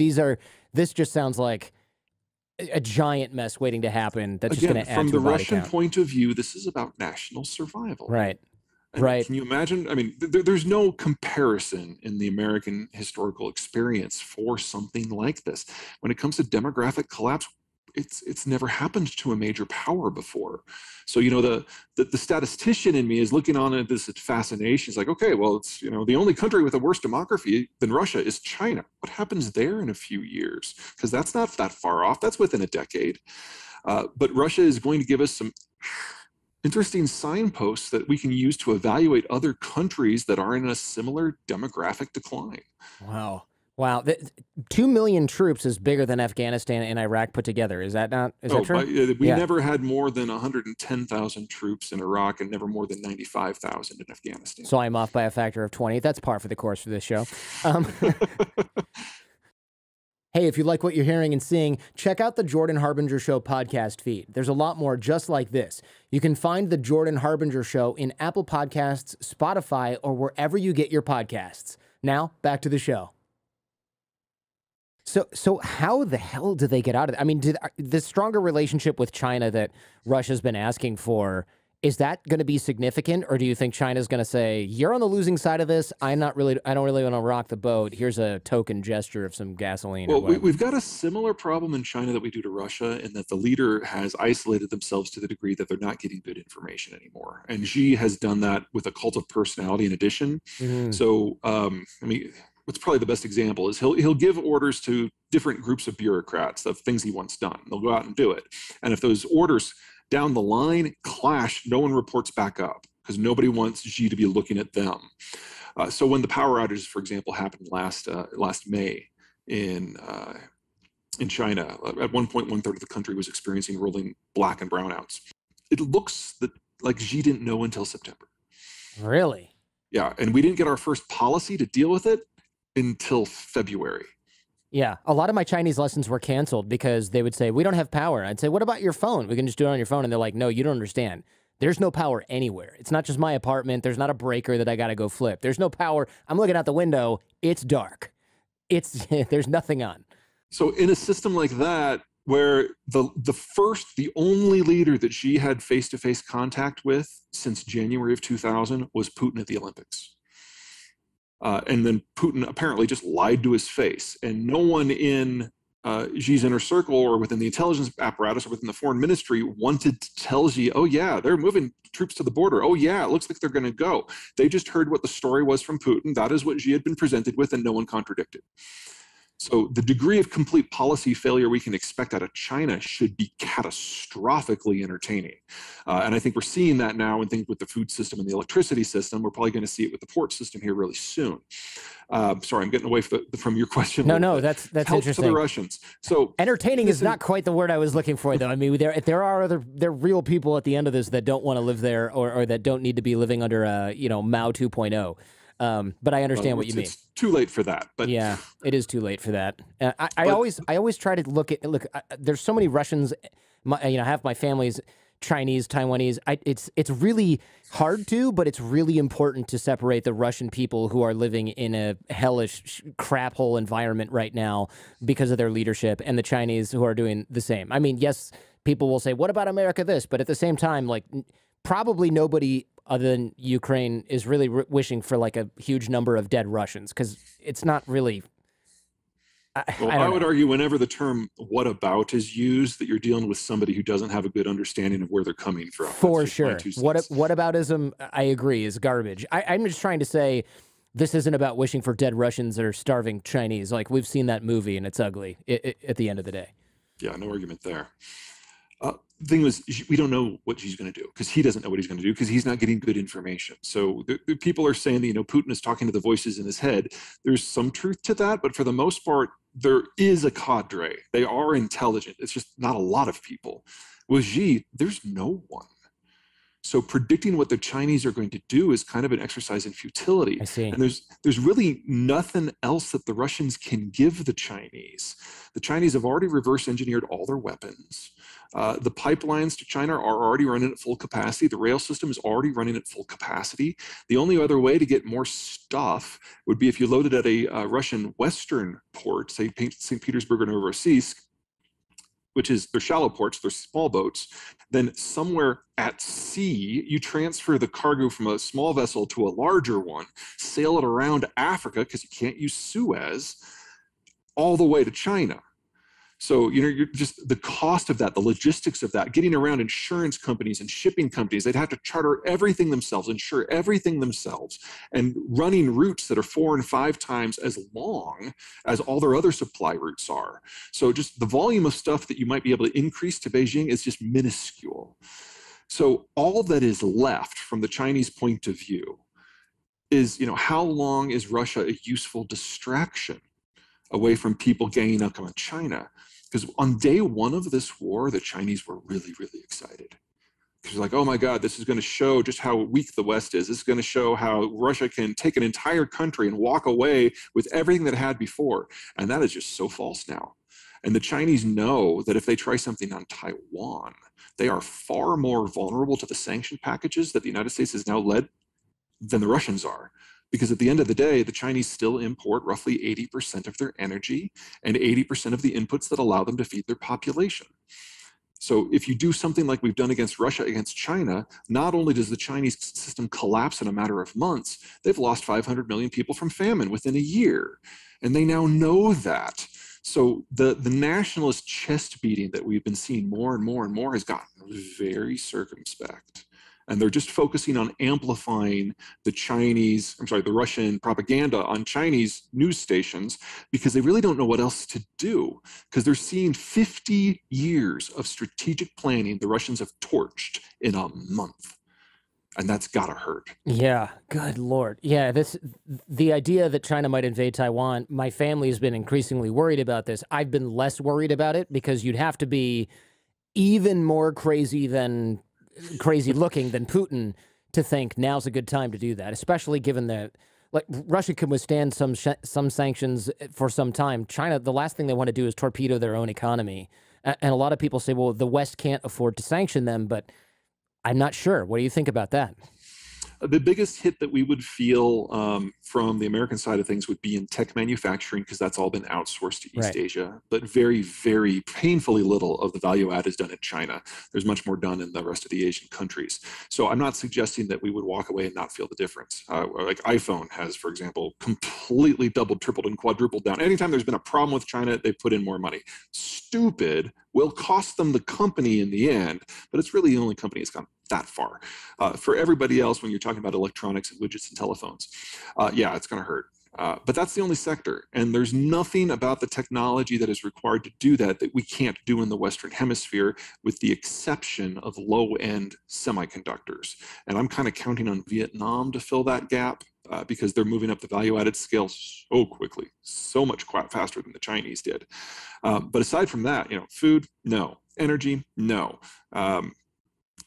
this just sounds like a giant mess waiting to happen. That's just going to add to the Russian point of view, this is about national survival. Right. And right. Can you imagine? I mean, there's no comparison in the American historical experience for something like this. When it comes to demographic collapse, it's never happened to a major power before. So, you know, the statistician in me is looking on at this fascination. It's like, okay, well, it's, you know, the only country with a worse demography than Russia is China. What happens there in a few years? Because that's not that far off. That's within a decade. But Russia is going to give us some interesting signposts that we can use to evaluate other countries that are in a similar demographic decline. Wow. Wow, 2 million troops is bigger than Afghanistan and Iraq put together. Is that not? Is that true? We never had more than 110,000 troops in Iraq, and never more than 95,000 in Afghanistan. So I'm off by a factor of 20. That's par for the course for this show. Hey, if you like what you're hearing and seeing, check out the Jordan Harbinger Show podcast feed. There's a lot more just like this. You can find the Jordan Harbinger Show in Apple Podcasts, Spotify, or wherever you get your podcasts. Now, back to the show. So how the hell do they get out of it? I mean, the stronger relationship with China that Russia's been asking for, is that going to be significant? Or do you think China's going to say, you're on the losing side of this? I don't really want to rock the boat. Here's a token gesture of some gasoline. Well, we've got a similar problem in China that we do to Russia, in that the leader has isolated themselves to the degree that they're not getting good information anymore. And Xi has done that with a cult of personality in addition. Mm-hmm. So, I mean, what's probably the best example is he'll give orders to different groups of bureaucrats of things he wants done. They'll go out and do it. And if those orders down the line clash, no one reports back up, because nobody wants Xi to be looking at them. So when the power outages, for example, happened last May in China, at one point, 1/3 of the country was experiencing rolling black and brownouts. It looks like Xi didn't know until September. Really? Yeah. And we didn't get our first policy to deal with it until February. Yeah. A lot of my Chinese lessons were canceled because they would say, we don't have power. I'd say, what about your phone? We can just do it on your phone. And they're like, no, you don't understand. There's no power anywhere. It's not just my apartment. There's not a breaker that I got to go flip. There's no power. I'm looking out the window. It's dark. There's nothing on. So in a system like that, where the only leader that Xi had face-to-face contact with since January of 2000 was Putin at the Olympics. And then Putin apparently just lied to his face, and no one in Xi's inner circle or within the intelligence apparatus or within the foreign ministry wanted to tell Xi, oh yeah, they're moving troops to the border. Oh yeah, it looks like they're going to go. They just heard what the story was from Putin. That is what Xi had been presented with, and no one contradicted. So the degree of complete policy failure we can expect out of China should be catastrophically entertaining. And I think we're seeing that now in things with the food system and the electricity system. We're probably going to see it with the port system here really soon. Sorry, I'm getting away from your question. No, that's interesting. For the Russians. So entertaining is not quite the word I was looking for, though. I mean, there are real people at the end of this that don't want to live there or that don't need to be living under Mao 2.0. But I understand what you mean. It's too late for that. But yeah, it is too late for that. I always try to look, there's so many Russians, half my family's Chinese, Taiwanese. It's really hard to, but it's really important to separate the Russian people who are living in a hellish crap hole environment right now because of their leadership and the Chinese who are doing the same. I mean, yes, people will say, what about America this? But at the same time, like, probably nobody other than Ukraine is really wishing for like a huge number of dead Russians, because it's not really. I would argue whenever the term "what about" is used, that you're dealing with somebody who doesn't have a good understanding of where they're coming from. For sure, what aboutism? I agree, is garbage. I'm just trying to say, this isn't about wishing for dead Russians or starving Chinese. Like, we've seen that movie, and it's ugly at the end of the day. Yeah, no argument there. The thing was, we don't know what Xi's going to do, because he doesn't know what he's going to do, because he's not getting good information. So the people are saying that, Putin is talking to the voices in his head. There's some truth to that, but for the most part, there is a cadre. They are intelligent. It's just not a lot of people. With Xi, there's no one. So predicting what the Chinese are going to do is kind of an exercise in futility. I see. And there's really nothing else that the Russians can give the Chinese. The Chinese have already reverse engineered all their weapons. The pipelines to China are already running at full capacity. The rail system is already running at full capacity. The only other way to get more stuff would be if you loaded at a Russian Western port, say St. Petersburg or Novorossiysk, which is they're shallow ports, they're small boats, then somewhere at sea, you transfer the cargo from a small vessel to a larger one, sail it around Africa, because you can't use Suez, all the way to China. So, you're just the cost of that, the logistics of that, getting around insurance companies and shipping companies, they'd have to charter everything themselves, insure everything themselves, and running routes that are 4 and 5 times as long as all their other supply routes are. So just the volume of stuff that you might be able to increase to Beijing is just minuscule. So all that is left from the Chinese point of view is, how long is Russia a useful distraction away from people ganging up on China? Because on day one of this war, the Chinese were really, really excited. Because like, oh my God, this is going to show just how weak the West is. This is going to show how Russia can take an entire country and walk away with everything that it had before. And that is just so false now. And the Chinese know that if they try something on Taiwan, they are far more vulnerable to the sanction packages that the United States has now led than the Russians are. Because at the end of the day, the Chinese still import roughly 80% of their energy and 80% of the inputs that allow them to feed their population. So if you do something like we've done against Russia, against China, not only does the Chinese system collapse in a matter of months, they've lost 500 million people from famine within a year. And they now know that. So the nationalist chest beating that we've been seeing more and more and more has gotten very circumspect. And they're just focusing on amplifying the Russian propaganda on Chinese news stations, because they really don't know what else to do, because they're seeing 50 years of strategic planning the Russians have torched in a month. And that's got to hurt. Yeah. Good Lord. Yeah. The idea that China might invade Taiwan, my family has been increasingly worried about this. I've been less worried about it, because you'd have to be even more crazy looking than Putin to think now's a good time to do that, especially given that, like, Russia can withstand some sanctions for some time. China, the last thing they want to do is torpedo their own economy. And a lot of people say, well, the West can't afford to sanction them, but I'm not sure. What do you think about that? The biggest hit that we would feel from the American side of things would be in tech manufacturing, because that's all been outsourced to East Asia, but very, very painfully little of the value add is done in China. There's much more done in the rest of the Asian countries. So I'm not suggesting that we would walk away and not feel the difference. Like iPhone has, for example, completely doubled, tripled, and quadrupled down. Anytime there's been a problem with China, they put in more money. Stupid, will cost them the company in the end, but it's really the only company that's gone that far. For everybody else, when you're talking about electronics and widgets and telephones, yeah, it's going to hurt. But that's the only sector, and there's nothing about the technology that is required to do that that we can't do in the Western Hemisphere, with the exception of low-end semiconductors. And I'm kind of counting on Vietnam to fill that gap, because they're moving up the value-added scale so quickly, so much faster than the Chinese did. But aside from that, you know, food, no. Energy, no.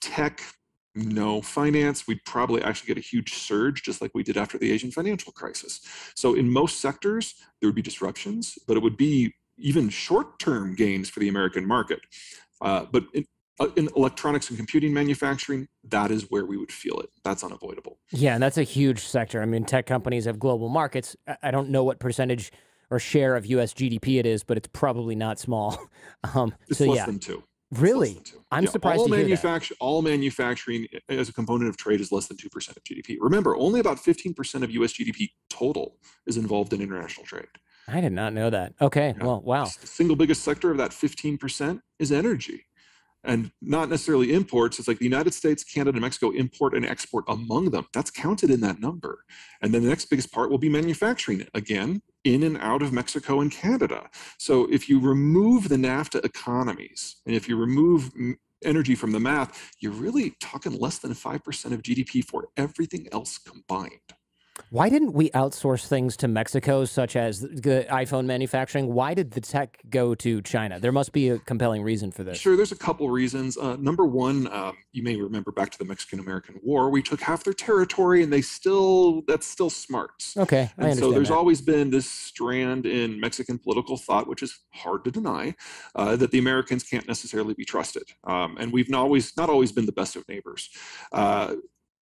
Tech, no. Finance, we'd probably actually get a huge surge, just like we did after the Asian financial crisis. So in most sectors, there would be disruptions, but it would be even short-term gains for the American market. But in electronics and computing manufacturing, that is where we would feel it. That's unavoidable. Yeah, and that's a huge sector. I mean, tech companies have global markets. I don't know what percentage or share of U.S. GDP it is, but it's probably not small. It's so, less than 2. Really? I'm surprised to hear that. All manufacturing as a component of trade is less than 2% of GDP. Remember, only about 15% of U.S. GDP total is involved in international trade. I did not know that. Okay, well, wow. The single biggest sector of that 15% is energy. And not necessarily imports. It's like the United States, Canada, and Mexico import and export among them. That's counted in that number. And then the next biggest part will be manufacturing, again, in and out of Mexico and Canada. So if you remove the NAFTA economies, and if you remove energy from the math, you're really talking less than 5% of GDP for everything else combined. Why didn't we outsource things to Mexico, such as the iPhone manufacturing? Why did the tech go to China? There must be a compelling reason for this. Sure, there's a couple reasons. Number one, you may remember back to the Mexican-American War, we took half their territory, and they still—that's still smarts. Okay, I understand. So there's always been this strand in Mexican political thought, which is hard to deny, that the Americans can't necessarily be trusted, and we've not always been the best of neighbors.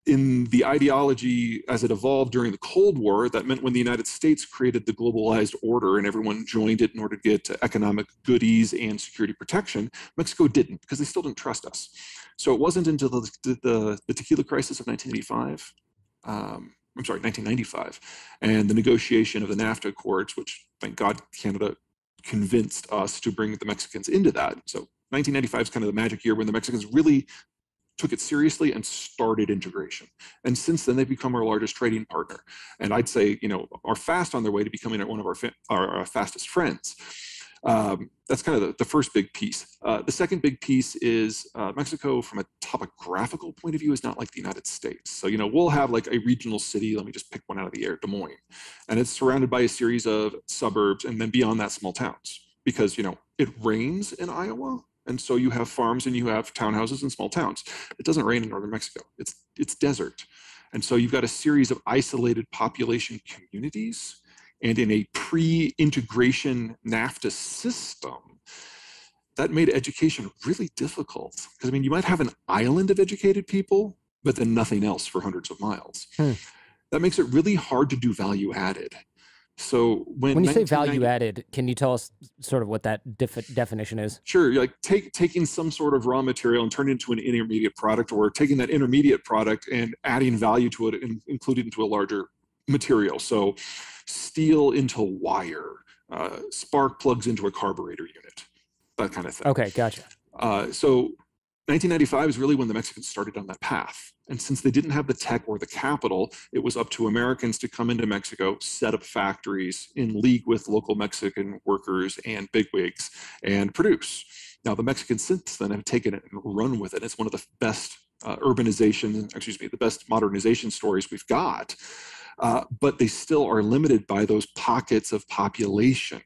In the ideology as it evolved during the Cold War, that meant when the United States created the globalized order and everyone joined it in order to get economic goodies and security protection, Mexico didn't, because they still didn't trust us. So it wasn't until the tequila crisis of 1995, and the negotiation of the NAFTA accords, which, thank God, Canada convinced us to bring the Mexicans into that. So 1995 is kind of the magic year when the Mexicans really took it seriously and started integration. And since then, they've become our largest trading partner. And I'd say, you know, are fast on their way to becoming one of our fastest friends. That's kind of the first big piece. The second big piece is Mexico, from a topographical point of view, is not like the United States. So, you know, we'll have like a regional city, let me just pick one out of the air, Des Moines. And it's surrounded by a series of suburbs, and then beyond that, small towns. Because, you know, it rains in Iowa, and so you have farms and you have townhouses and small towns. It doesn't rain in northern Mexico. It's desert. And so you've got a series of isolated population communities. And in a pre-integration NAFTA system, that made education really difficult. Because, I mean, you might have an island of educated people, but then nothing else for hundreds of miles. That makes it really hard to do value added. So when you say value added, can you tell us sort of what that definition is? Sure. Like taking some sort of raw material and turn it into an intermediate product, or taking that intermediate product and adding value to it and including it into a larger material. So steel into wire, spark plugs into a carburetor unit, that kind of thing. Okay, gotcha. So 1995 is really when the Mexicans started on that path. And since they didn't have the tech or the capital, it was up to Americans to come into Mexico, set up factories in league with local Mexican workers and bigwigs, and produce. Now, the Mexicans since then have taken it and run with it. It's one of the best the best modernization stories we've got. But they still are limited by those pockets of population.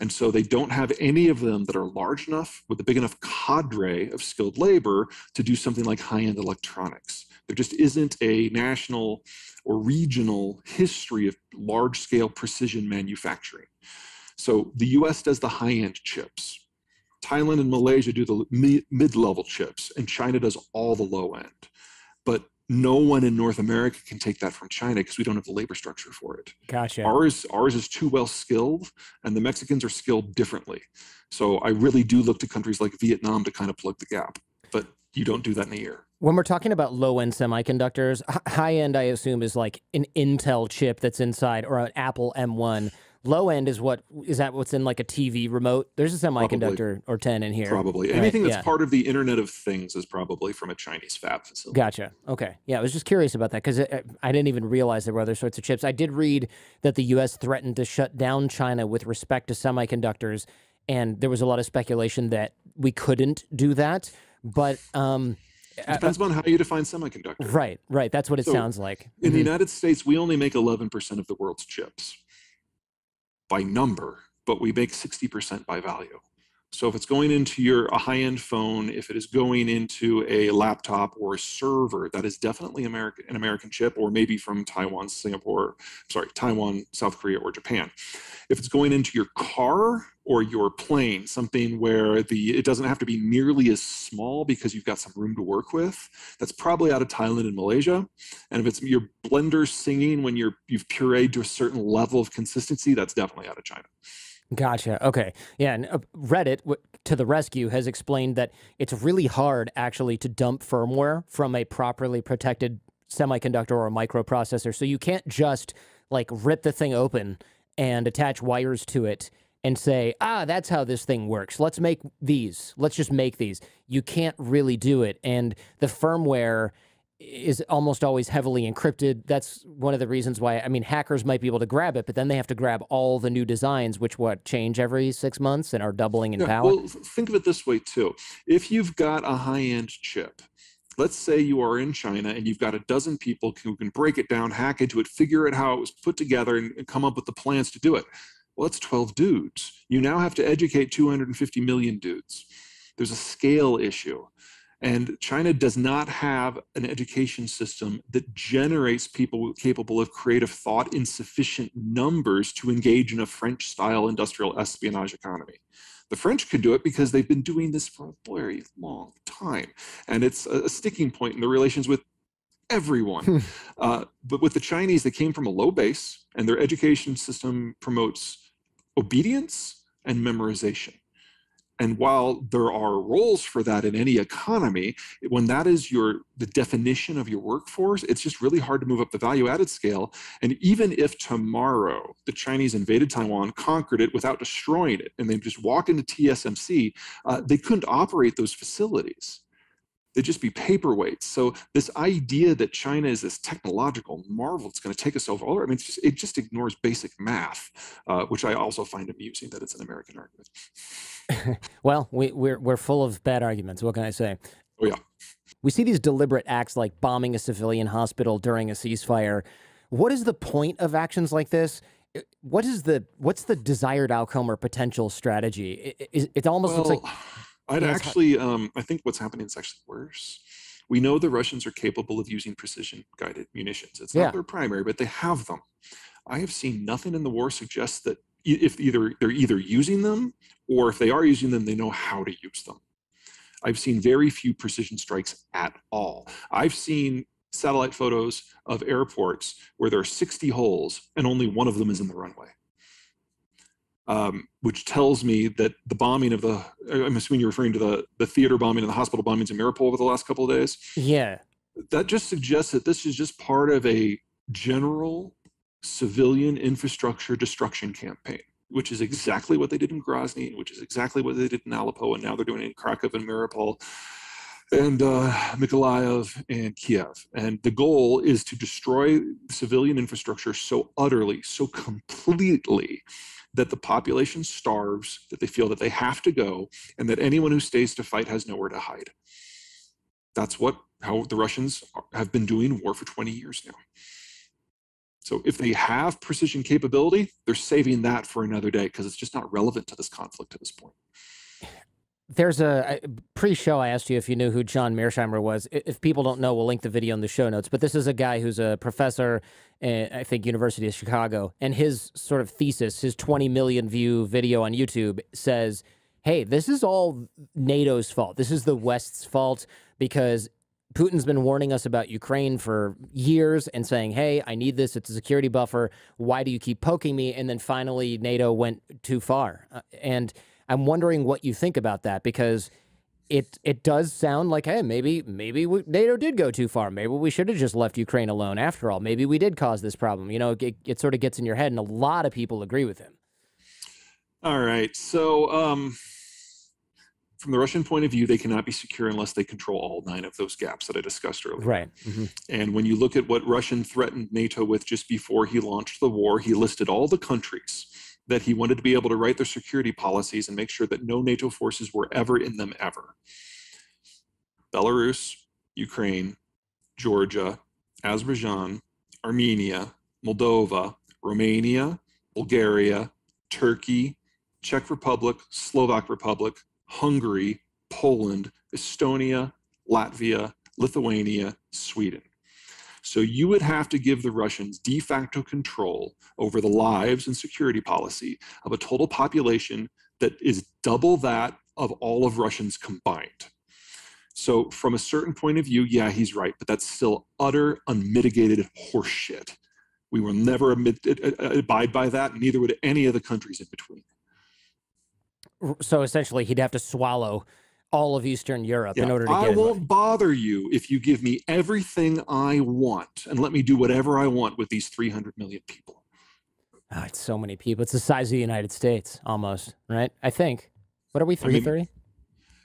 And so they don't have any of them that are large enough with a big enough cadre of skilled labor to do something like high-end electronics. There just isn't a national or regional history of large-scale precision manufacturing. So the U.S. does the high-end chips. Thailand and Malaysia do the mid-level chips, and China does all the low-end. But No one in North America can take that from China because we don't have the labor structure for it. Gotcha. Ours is too well skilled, and the Mexicans are skilled differently. So I really do look to countries like Vietnam to kind of plug the gap, but you don't do that in a year. When we're talking about low-end semiconductors, high-end, I assume, is like an Intel chip that's inside or an Apple M1. Low-end is what is that what's in like a TV remote? There's a semiconductor probably, or 10 in here. Probably. Right? Anything that's part of the Internet of Things is probably from a Chinese fab facility. Gotcha. Okay. Yeah, I was just curious about that because I didn't even realize there were other sorts of chips. I did read that the U.S. threatened to shut down China with respect to semiconductors, and there was a lot of speculation that we couldn't do that. But it depends on how you define semiconductor. Right, right. That's what it sounds like. In the United States, we only make 11% of the world's chips by number, but we make 60% by value. So if it's going into a high-end phone, if it is going into a laptop or a server, that is definitely an American chip, or maybe from Taiwan, Taiwan, South Korea, or Japan. If it's going into your car or your plane, something where it doesn't have to be nearly as small because you've got some room to work with, that's probably out of Thailand and Malaysia. And if it's your blender singing when you've pureed to a certain level of consistency, that's definitely out of China. Gotcha. Okay. Yeah. And Reddit, to the rescue, has explained that it's really hard actually to dump firmware from a properly protected semiconductor or a microprocessor. So you can't just like rip the thing open and attach wires to it and say, ah, that's how this thing works. Let's make these. Let's just make these. You can't really do it. And the firmware is almost always heavily encrypted. That's one of the reasons why, I mean, hackers might be able to grab it, but then they have to grab all the new designs, which change every 6 months and are doubling in power. Well, think of it this way too. If you've got a high-end chip, let's say you are in China and you've got a dozen people who can break it down, hack into it, figure out how it was put together and come up with the plans to do it. Well, that's 12 dudes. You now have to educate 250 million dudes. There's a scale issue. And China does not have an education system that generates people capable of creative thought in sufficient numbers to engage in a French-style industrial espionage economy. The French could do it because they've been doing this for a very long time. And it's a sticking point in the relations with everyone. But with the Chinese, they came from a low base, and their education system promotes obedience and memorization. And while there are roles for that in any economy, when that is the definition of your workforce, it's just really hard to move up the value-added scale. And even if tomorrow the Chinese invaded Taiwan, conquered it without destroying it, and they just walk into TSMC, they couldn't operate those facilities. They'd just be paperweights. So this idea that China is this technological marvel that's going to take us over, I mean, it just ignores basic math, which I also find amusing that it's an American argument. Well, we're full of bad arguments. What can I say? Oh, yeah. We see these deliberate acts like bombing a civilian hospital during a ceasefire. What is the point of actions like this? What's the desired outcome or potential strategy? It almost looks like... I think what's happening is actually worse. We know the Russians are capable of using precision-guided munitions. It's not their primary, but they have them. I have seen nothing in the war suggests that if they're either using them, or if they are using them, they know how to use them. I've seen very few precision strikes at all. I've seen satellite photos of airports where there are 60 holes and only one of them is in the runway, which tells me that the bombing of the, I'm assuming you're referring to the theater bombing and the hospital bombings in Mariupol over the last couple of days. Yeah. That just suggests that this is just part of a general civilian infrastructure destruction campaign, which is exactly what they did in Grozny, which is exactly what they did in Aleppo, and now they're doing it in Kharkiv and Mariupol and Mykolaiv and Kyiv. And the goal is to destroy civilian infrastructure so utterly, so completely, that the population starves, that they feel that they have to go, and that anyone who stays to fight has nowhere to hide. That's how the Russians have been doing war for 20 years now. So if they have precision capability, they're saving that for another day because it's just not relevant to this conflict at this point. There's a pre-show I asked you if you knew who John Mearsheimer was. If people don't know, we'll link the video in the show notes. But this is a guy who's a professor at, I think, University of Chicago. And his sort of thesis, his 20 million view video on YouTube says, hey, this is all NATO's fault. This is the West's fault because Putin's been warning us about Ukraine for years and saying, hey, I need this. It's a security buffer. Why do you keep poking me? And then finally, NATO went too far. And I'm wondering what you think about that, because it does sound like, hey, maybe NATO did go too far. Maybe we should have just left Ukraine alone. After all, maybe we did cause this problem. You know, it sort of gets in your head, and a lot of people agree with him. All right. So from the Russian point of view, they cannot be secure unless they control all 9 of those gaps that I discussed earlier. Right. Mm-hmm. And when you look at what Russian threatened NATO with just before he launched the war, he listed all the countries that he wanted to be able to write their security policies and make sure that no NATO forces were ever in them ever. Belarus, Ukraine, Georgia, Azerbaijan, Armenia, Moldova, Romania, Bulgaria, Turkey, Czech Republic, Slovak Republic, Hungary, Poland, Estonia, Latvia, Lithuania, Sweden. So you would have to give the Russians de facto control over the lives and security policy of a total population that is double that of all of Russians combined. So from a certain point of view, yeah, he's right, but that's still utter, unmitigated horseshit. We will never abide by that, and neither would any of the countries in between. So essentially, he'd have to swallow all of Eastern Europe in order to get it. I won't bother you if you give me everything I want and let me do whatever I want with these 300 million people. Oh, it's so many people. It's the size of the United States almost, right? I think. What are we, 330? I mean,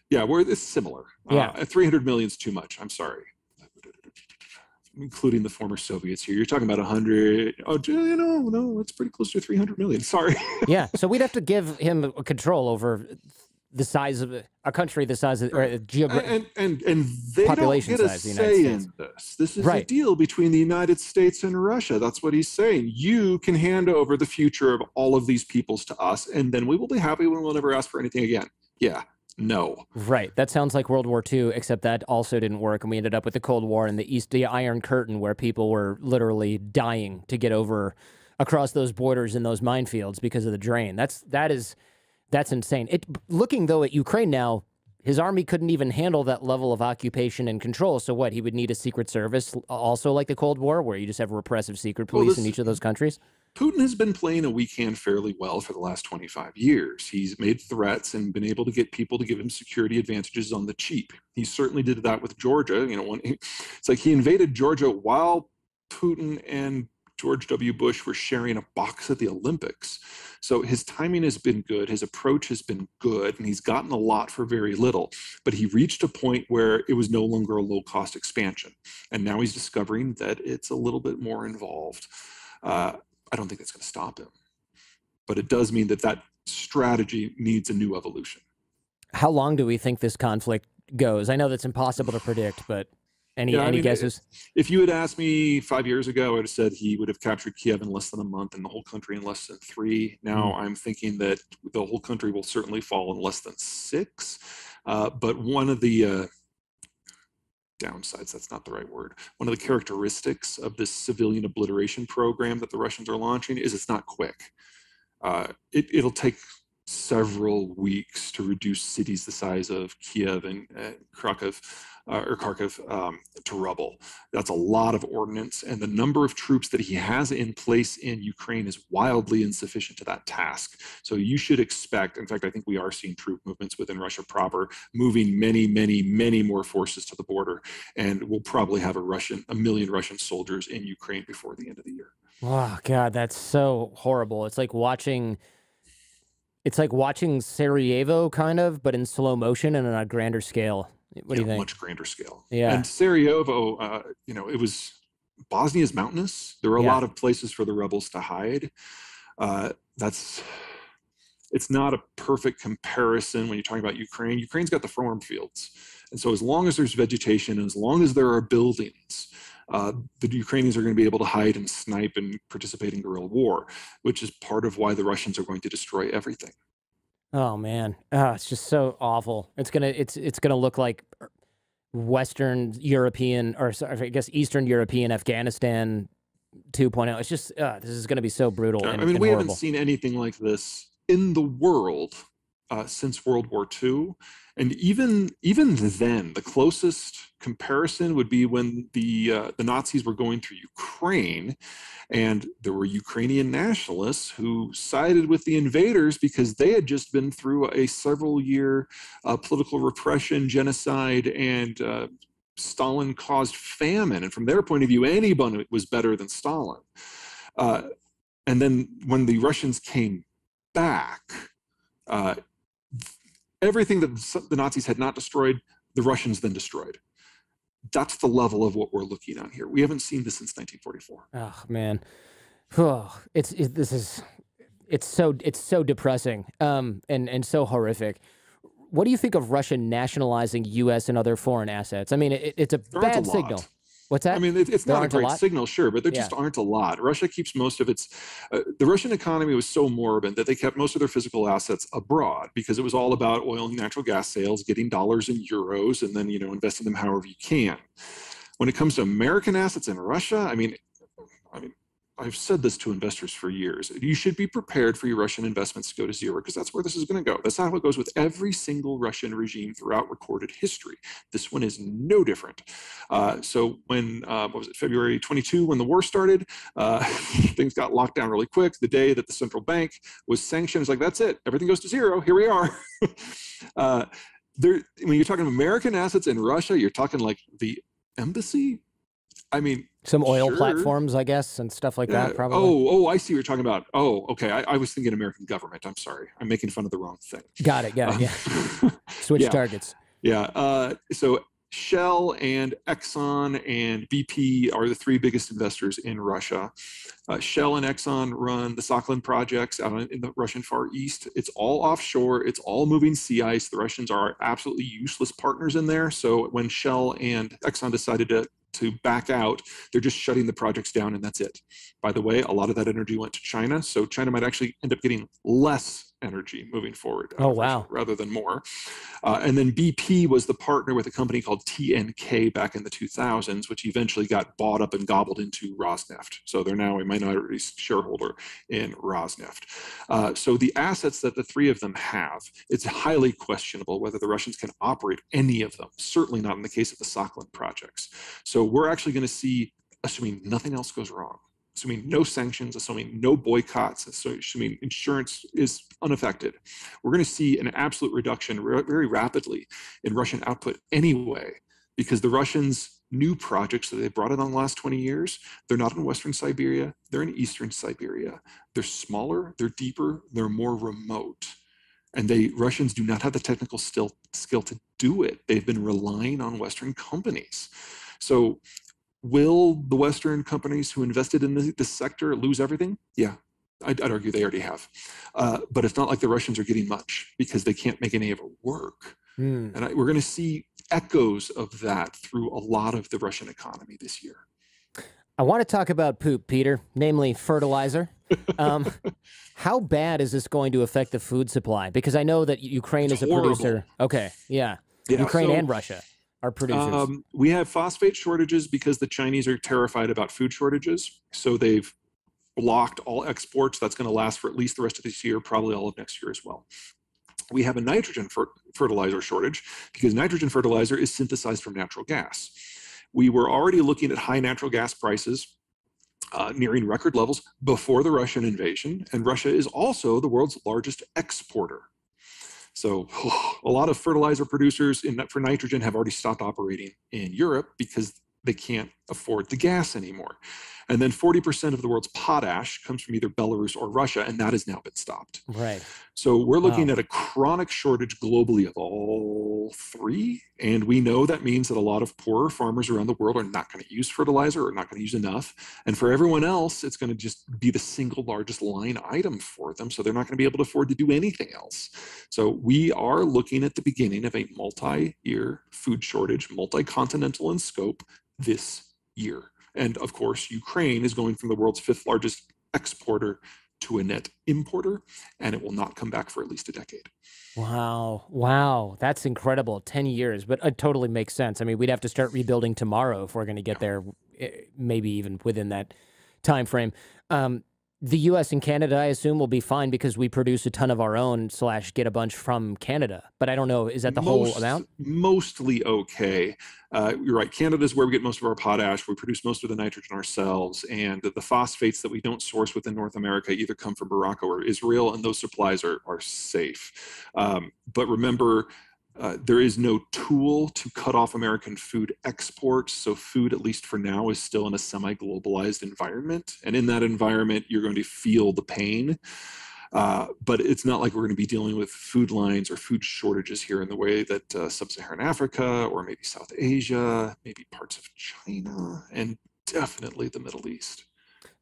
yeah, it's similar. Yeah. 300 million is too much. I'm sorry. Including the former Soviets here. You're talking about 100. Oh, you know, no, it's pretty close to 300 million. Sorry. Yeah. So we'd have to give him control over the size of a country, the size of and they population don't get a say in this. This is a deal between the United States and Russia. That's what he's saying. You can hand over the future of all of these peoples to us, and then we will be happy when we'll never ask for anything again. Yeah. No. Right. That sounds like World War II, except that also didn't work, and we ended up with the Cold War and the Iron Curtain, where people were literally dying to get over across those borders in those minefields because of the drain. That's insane. Looking though at Ukraine now, his army couldn't even handle that level of occupation and control. So what, he would need a secret service also like the Cold War, where you just have repressive secret police in each of those countries? Putin has been playing a weak hand fairly well for the last 25 years. He's made threats and been able to get people to give him security advantages on the cheap. He certainly did that with Georgia. You know, it's like he invaded Georgia while Putin and George W. Bush were sharing a box at the Olympics. So his timing has been good, his approach has been good, and he's gotten a lot for very little. But he reached a point where it was no longer a low-cost expansion. And now he's discovering that it's a little bit more involved. I don't think that's going to stop him, but it does mean that that strategy needs a new evolution. How long do we think this conflict goes? I know that's impossible to predict, but any guesses? If you had asked me 5 years ago, I would have said he would have captured Kyiv in less than a month and the whole country in less than 3. Now I'm thinking that the whole country will certainly fall in less than 6. But one of the downsides, that's not the right word. One of the characteristics of this civilian obliteration program that the Russians are launching is it's not quick. It'll take several weeks to reduce cities the size of Kiev and Kharkiv to rubble. That's a lot of ordnance, and the number of troops that he has in place in Ukraine is wildly insufficient to that task. So you should expect, in fact, I think we are seeing troop movements within Russia proper, moving many, many, many more forces to the border, and we'll probably have a million Russian soldiers in Ukraine before the end of the year. Oh, God, that's so horrible. It's like watching Sarajevo, kind of, but in slow motion and on a grander scale. What do you think? Much grander scale. Yeah. And Sarajevo, you know, it was, Bosnia's mountainous. There were a lot of places for the rebels to hide. It's not a perfect comparison when you're talking about Ukraine. Ukraine's got the farm fields. And so as long as there's vegetation, and as long as there are buildings, the Ukrainians are going to be able to hide and snipe and participate in guerrilla war, which is part of why the Russians are going to destroy everything. Oh man, it's just so awful. It's gonna look like Western European, or sorry, I guess Eastern European Afghanistan 2.0. It's just this is gonna be so brutal. And, I mean, we haven't seen anything like this in the world since World War II. And even then, the closest comparison would be when the Nazis were going through Ukraine, and there were Ukrainian nationalists who sided with the invaders because they had just been through a several-year political repression, genocide, and Stalin caused famine. And from their point of view, anyone was better than Stalin. And then when the Russians came back, everything that the Nazis had not destroyed, the Russians then destroyed. That's the level of what we're looking at here. We haven't seen this since 1944. Oh man, oh, it's so depressing and so horrific. What do you think of Russia nationalizing U.S. and other foreign assets? I mean, it's a bad signal. What's that? I mean, it's not a great signal, sure, but there just aren't a lot. Russia keeps most of its, the Russian economy was so moribund that they kept most of their physical assets abroad because it was all about oil and natural gas sales, getting dollars and euros, and then, you know, investing them however you can. When it comes to American assets in Russia, I mean, I've said this to investors for years. You should be prepared for your Russian investments to go to zero because that's where this is going to go. That's not how it goes with every single Russian regime throughout recorded history. This one is no different. So when, what was it, February 22, when the war started, things got locked down really quick. The day that the central bank was sanctioned, it's like, that's it. Everything goes to zero. Here we are. When you're talking American assets in Russia, you're talking like the embassy. I mean, some oil platforms, I guess, and stuff like that, probably. Oh, I see what you're talking about. Oh, okay. I was thinking American government. I'm sorry. I'm making fun of the wrong thing. Got it. Got it. Yeah. Switch targets. Yeah. So Shell and Exxon and BP are the three biggest investors in Russia. Shell and Exxon run the Sakhalin projects out in the Russian Far East. It's all offshore. It's all moving sea ice. The Russians are absolutely useless partners in there. So when Shell and Exxon decided to back out, they're just shutting the projects down and that's it. By the way, a lot of that energy went to China, so China might actually end up getting less energy moving forward. Oh, wow. Rather than more. And then BP was the partner with a company called TNK back in the 2000s, which eventually got bought up and gobbled into Rosneft. So they're now a minority shareholder in Rosneft. So the assets that the three of them have, it's highly questionable whether the Russians can operate any of them, certainly not in the case of the Sakhalin projects. So we're actually going to see, assuming nothing else goes wrong, assuming no sanctions, assuming no boycotts, assuming insurance is unaffected, we're going to see an absolute reduction very rapidly in Russian output anyway, because the Russians' new projects that they brought in on the last 20 years, they're not in Western Siberia, they're in Eastern Siberia. They're smaller, they're deeper, they're more remote. And Russians do not have the technical skill to do it. They've been relying on Western companies. So will the Western companies who invested in this sector lose everything? Yeah, I'd argue they already have. But it's not like the Russians are getting much because they can't make any of it work. Mm. And we're going to see echoes of that through a lot of the Russian economy this year. I want to talk about poop, Peter, namely fertilizer. How bad is this going to affect the food supply? Because I know that Ukraine is a producer. Okay, yeah Ukraine and Russia. Our producers. We have phosphate shortages because the Chinese are terrified about food shortages. So they've blocked all exports. That's going to last for at least the rest of this year, probably all of next year as well. We have a nitrogen fertilizer shortage because nitrogen fertilizer is synthesized from natural gas. We were already looking at high natural gas prices nearing record levels before the Russian invasion. And Russia is also the world's largest exporter. So a lot of fertilizer producers for nitrogen have already stopped operating in Europe because they can't afford the gas anymore. And then 40% of the world's potash comes from either Belarus or Russia, and that has now been stopped. Right. So we're looking at a chronic shortage globally of all three. And we know that means that a lot of poorer farmers around the world are not going to use fertilizer or not going to use enough. And for everyone else, it's going to just be the single largest line item for them. So they're not going to be able to afford to do anything else. So we are looking at the beginning of a multi-year food shortage, multi-continental in scope this year. And of course, Ukraine is going from the world's 5th largest exporter to a net importer, and it will not come back for at least a decade. Wow. Wow. That's incredible. 10 years, but it totally makes sense. I mean, we'd have to start rebuilding tomorrow if we're going to get there, maybe even within that time frame. The U.S. and Canada, I assume, will be fine because we produce a ton of our own / get a bunch from Canada. But I don't know. Is that the whole amount? Mostly okay. You're right. Canada is where we get most of our potash. We produce most of the nitrogen ourselves. And the phosphates that we don't source within North America either come from Morocco or Israel. And those supplies are safe. But remember, there is no tool to cut off American food exports, so food, at least for now, is still in a semi-globalized environment. And in that environment, you're going to feel the pain. But it's not like we're going to be dealing with food lines or food shortages here in the way that Sub-Saharan Africa or maybe South Asia, maybe parts of China, and definitely the Middle East.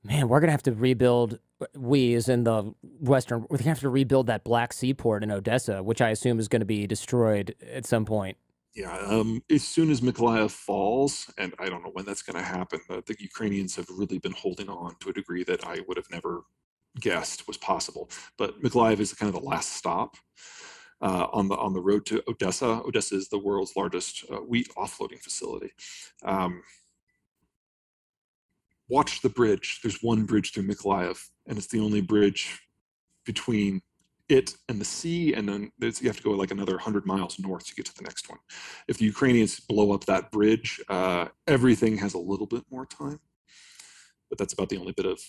Man, we're going to have to rebuild, we as in the Western, we're going to have to rebuild that Black Sea port in Odessa, which I assume is going to be destroyed at some point. Yeah, as soon as Mykolaiv falls, and I don't know when that's going to happen, but the Ukrainians have really been holding on to a degree that I would have never guessed was possible. But Mykolaiv is kind of the last stop on the road to Odessa. Odessa is the world's largest wheat offloading facility. Watch the bridge. There's one bridge through Mykolaiv, and it's the only bridge between it and the sea, and then you have to go like another 100 miles north to get to the next one. If the Ukrainians blow up that bridge, everything has a little bit more time, but that's about the only bit of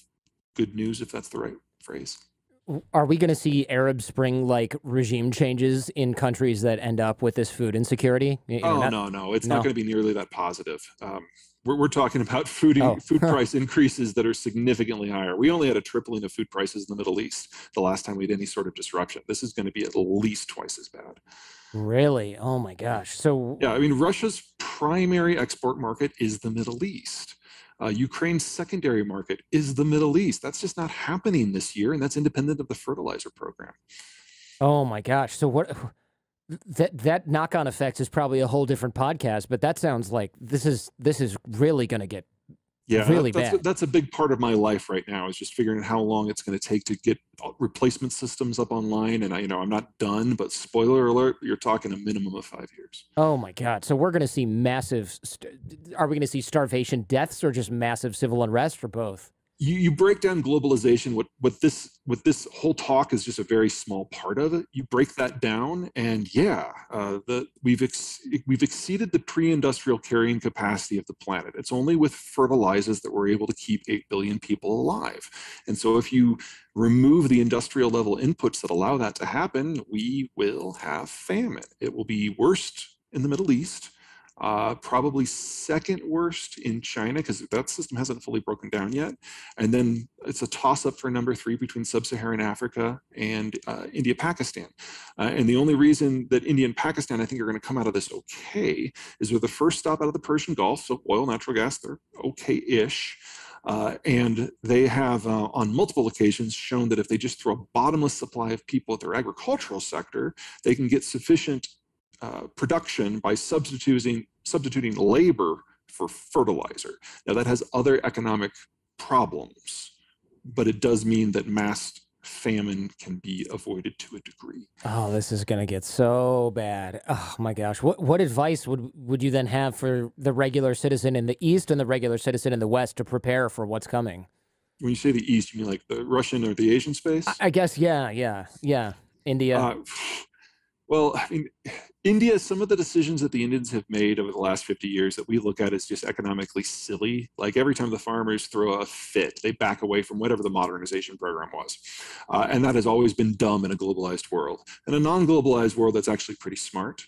good news, if that's the right phrase. Are we going to see Arab Spring-like regime changes in countries that end up with this food insecurity? No. It's not going to be nearly that positive. We're talking about food price increases that are significantly higher. We only had a tripling of food prices in the Middle East the last time we had any sort of disruption. This is going to be at least twice as bad. Really? Oh my gosh. So yeah, I mean, Russia's primary export market is the Middle East. Ukraine's secondary market is the Middle East. That's just not happening this year, and that's independent of the fertilizer program. Oh my gosh. So what that knock-on effect is probably a whole different podcast, but that sounds like this is really going to get really bad. That's a big part of my life right now, is just figuring out how long it's going to take to get replacement systems up online. And I'm not done, but spoiler alert, you're talking a minimum of 5 years. Oh my God. So we're going to see massive, are we going to see starvation deaths or just massive civil unrest, or both? You break down globalization, what this whole talk is just a very small part of it. You break that down, and yeah, we've exceeded the pre-industrial carrying capacity of the planet. It's only with fertilizers that we're able to keep 8 billion people alive. And so if you remove the industrial level inputs that allow that to happen, we will have famine. It will be worst in the Middle East. Probably second worst in China, because that system hasn't fully broken down yet. And then it's a toss-up for number 3 between Sub-Saharan Africa and India-Pakistan. And the only reason that India and Pakistan, I think, are going to come out of this okay is with the first stop out of the Persian Gulf, so oil, natural gas, they're okay-ish. And they have, on multiple occasions, shown that if they just throw a bottomless supply of people at their agricultural sector, they can get sufficient production by substituting labor for fertilizer. Now, that has other economic problems, but it does mean that mass famine can be avoided to a degree. Oh, this is going to get so bad. Oh my gosh. What advice would you then have for the regular citizen in the East and the regular citizen in the West to prepare for what's coming? When you say the East, you mean like the Russian or the Asian space? I guess. Yeah. India. Well, I mean, India, some of the decisions that the Indians have made over the last 50 years that we look at as just economically silly. Like every time the farmers throw a fit, they back away from whatever the modernization program was. And that has always been dumb in a globalized world. In a non-globalized world, that's actually pretty smart.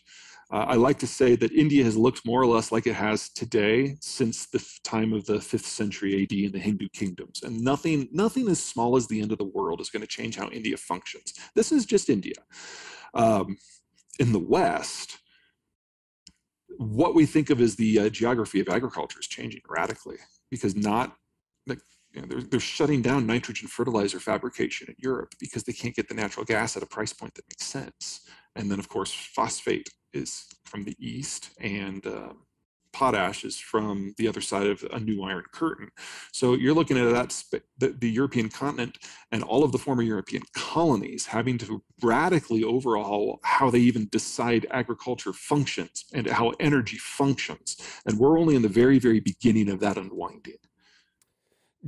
I like to say that India has looked more or less like it has today since the time of the 5th century AD in the Hindu kingdoms. And nothing as small as the end of the world is going to change how India functions. This is just India. In the West, what we think of as the geography of agriculture is changing radically, because they're shutting down nitrogen fertilizer fabrication in Europe because they can't get the natural gas at a price point that makes sense. And then, of course, phosphate is from the East, and potash is from the other side of a new Iron Curtain. So you're looking at the European continent and all of the former European colonies having to radically overhaul how they even decide agriculture functions and how energy functions. And we're only in the very, very beginning of that unwinding.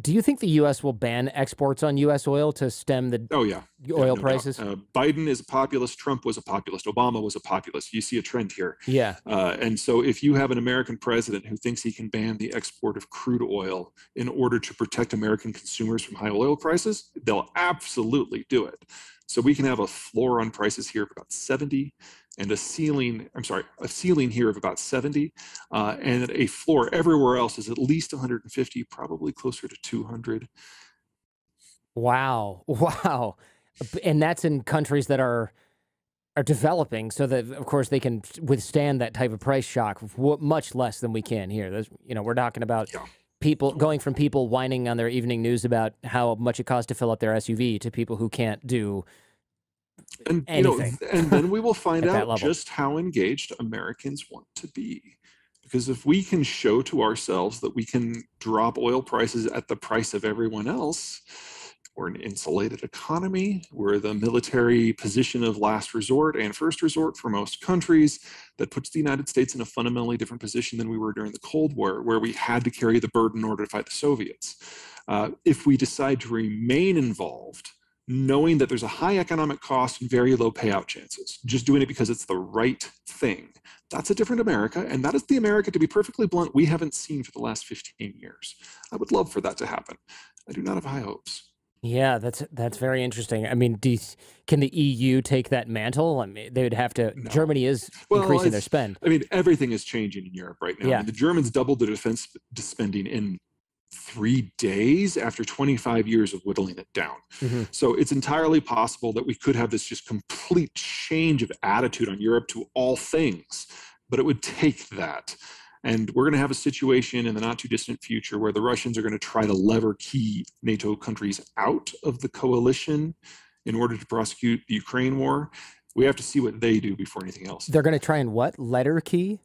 Do you think the U.S. will ban exports on U.S. oil to stem the oil prices? Biden is a populist. Trump was a populist. Obama was a populist. You see a trend here. Yeah. And so if you have an American president who thinks he can ban the export of crude oil in order to protect American consumers from high oil prices, they'll absolutely do it. So we can have a floor on prices here of about 70 and a ceiling, I'm sorry, a ceiling here of about 70 and a floor everywhere else is at least 150, probably closer to 200. Wow. Wow. And that's in countries that are developing so that, of course, they can withstand that type of price shock much less than we can here. There's, you know, we're talking about people going from people whining on their evening news about how much it costs to fill up their SUV to people who can't do anything. You know, and then we will find out just how engaged Americans want to be. Because if we can show to ourselves that we can drop oil prices at the price of everyone else, we're an insulated economy, we're the military position of last resort and first resort for most countries, that puts the United States in a fundamentally different position than we were during the Cold War, where we had to carry the burden in order to fight the Soviets. If we decide to remain involved, knowing that there's a high economic cost and very low payout chances, just doing it because it's the right thing. That's a different America, and that is the America, to be perfectly blunt, we haven't seen for the last 15 years. I would love for that to happen. I do not have high hopes. Yeah, that's very interesting. I mean, can the EU take that mantle? I mean, they would have to. No. Germany is increasing their spend. I mean, everything is changing in Europe right now. Yeah. I mean, the Germans doubled their defense spending in 3 days after 25 years of whittling it down. Mm-hmm. So it's entirely possible that we could have this just complete change of attitude on Europe to all things, but it would take that. And we're going to have a situation in the not too distant future where the Russians are going to try to lever key NATO countries out of the coalition in order to prosecute the Ukraine war. We have to see what they do before anything else. They're going to try and what? Letter key?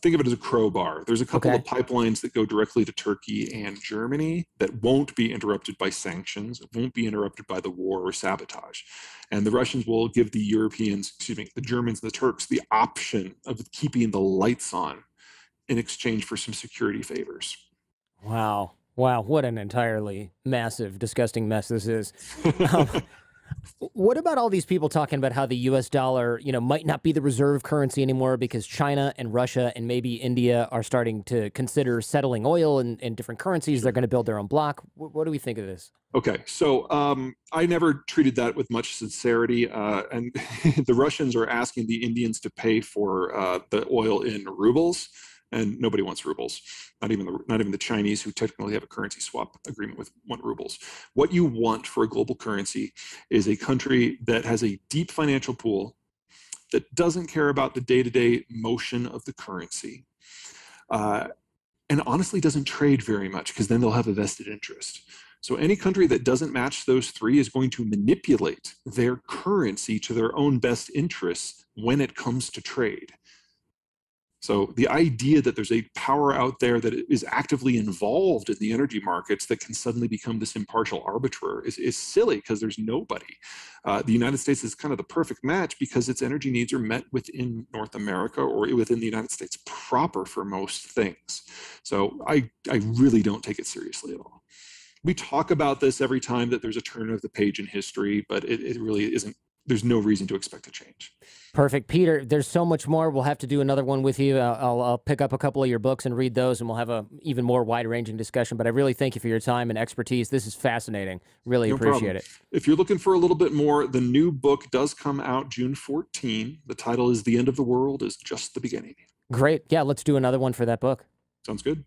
Think of it as a crowbar. There's a couple of pipelines that go directly to Turkey and Germany that won't be interrupted by sanctions, won't be interrupted by the war or sabotage. And the Russians will give the Europeans, excuse me, the Germans and the Turks the option of keeping the lights on in exchange for some security favors. Wow. Wow. What an entirely massive, disgusting mess this is. What about all these people talking about how the U.S. dollar, you know, might not be the reserve currency anymore because China and Russia and maybe India are starting to consider settling oil in different currencies? They're going to build their own block. What do we think of this? Okay, so I never treated that with much sincerity. And the Russians are asking the Indians to pay for the oil in rubles. And nobody wants rubles, not even the Chinese, who technically have a currency swap agreement with, want rubles. What you want for a global currency is a country that has a deep financial pool, that doesn't care about the day-to-day motion of the currency, and honestly doesn't trade very much, because then they'll have a vested interest. So any country that doesn't match those three is going to manipulate their currency to their own best interests when it comes to trade. So the idea that there's a power out there that is actively involved in the energy markets that can suddenly become this impartial arbiter is silly, because there's nobody. The United States is kind of the perfect match because its energy needs are met within North America or within the United States proper for most things. So I really don't take it seriously at all. We talk about this every time that there's a turn of the page in history, but it really isn't. There's no reason to expect a change. Perfect. Peter, there's so much more. We'll have to do another one with you. I'll pick up a couple of your books and read those, and we'll have a even more wide-ranging discussion. But I really thank you for your time and expertise. This is fascinating. Really appreciate it. If you're looking for a little bit more, the new book does come out June 14. The title is The End of the World is Just the Beginning. Great. Yeah, let's do another one for that book. Sounds good.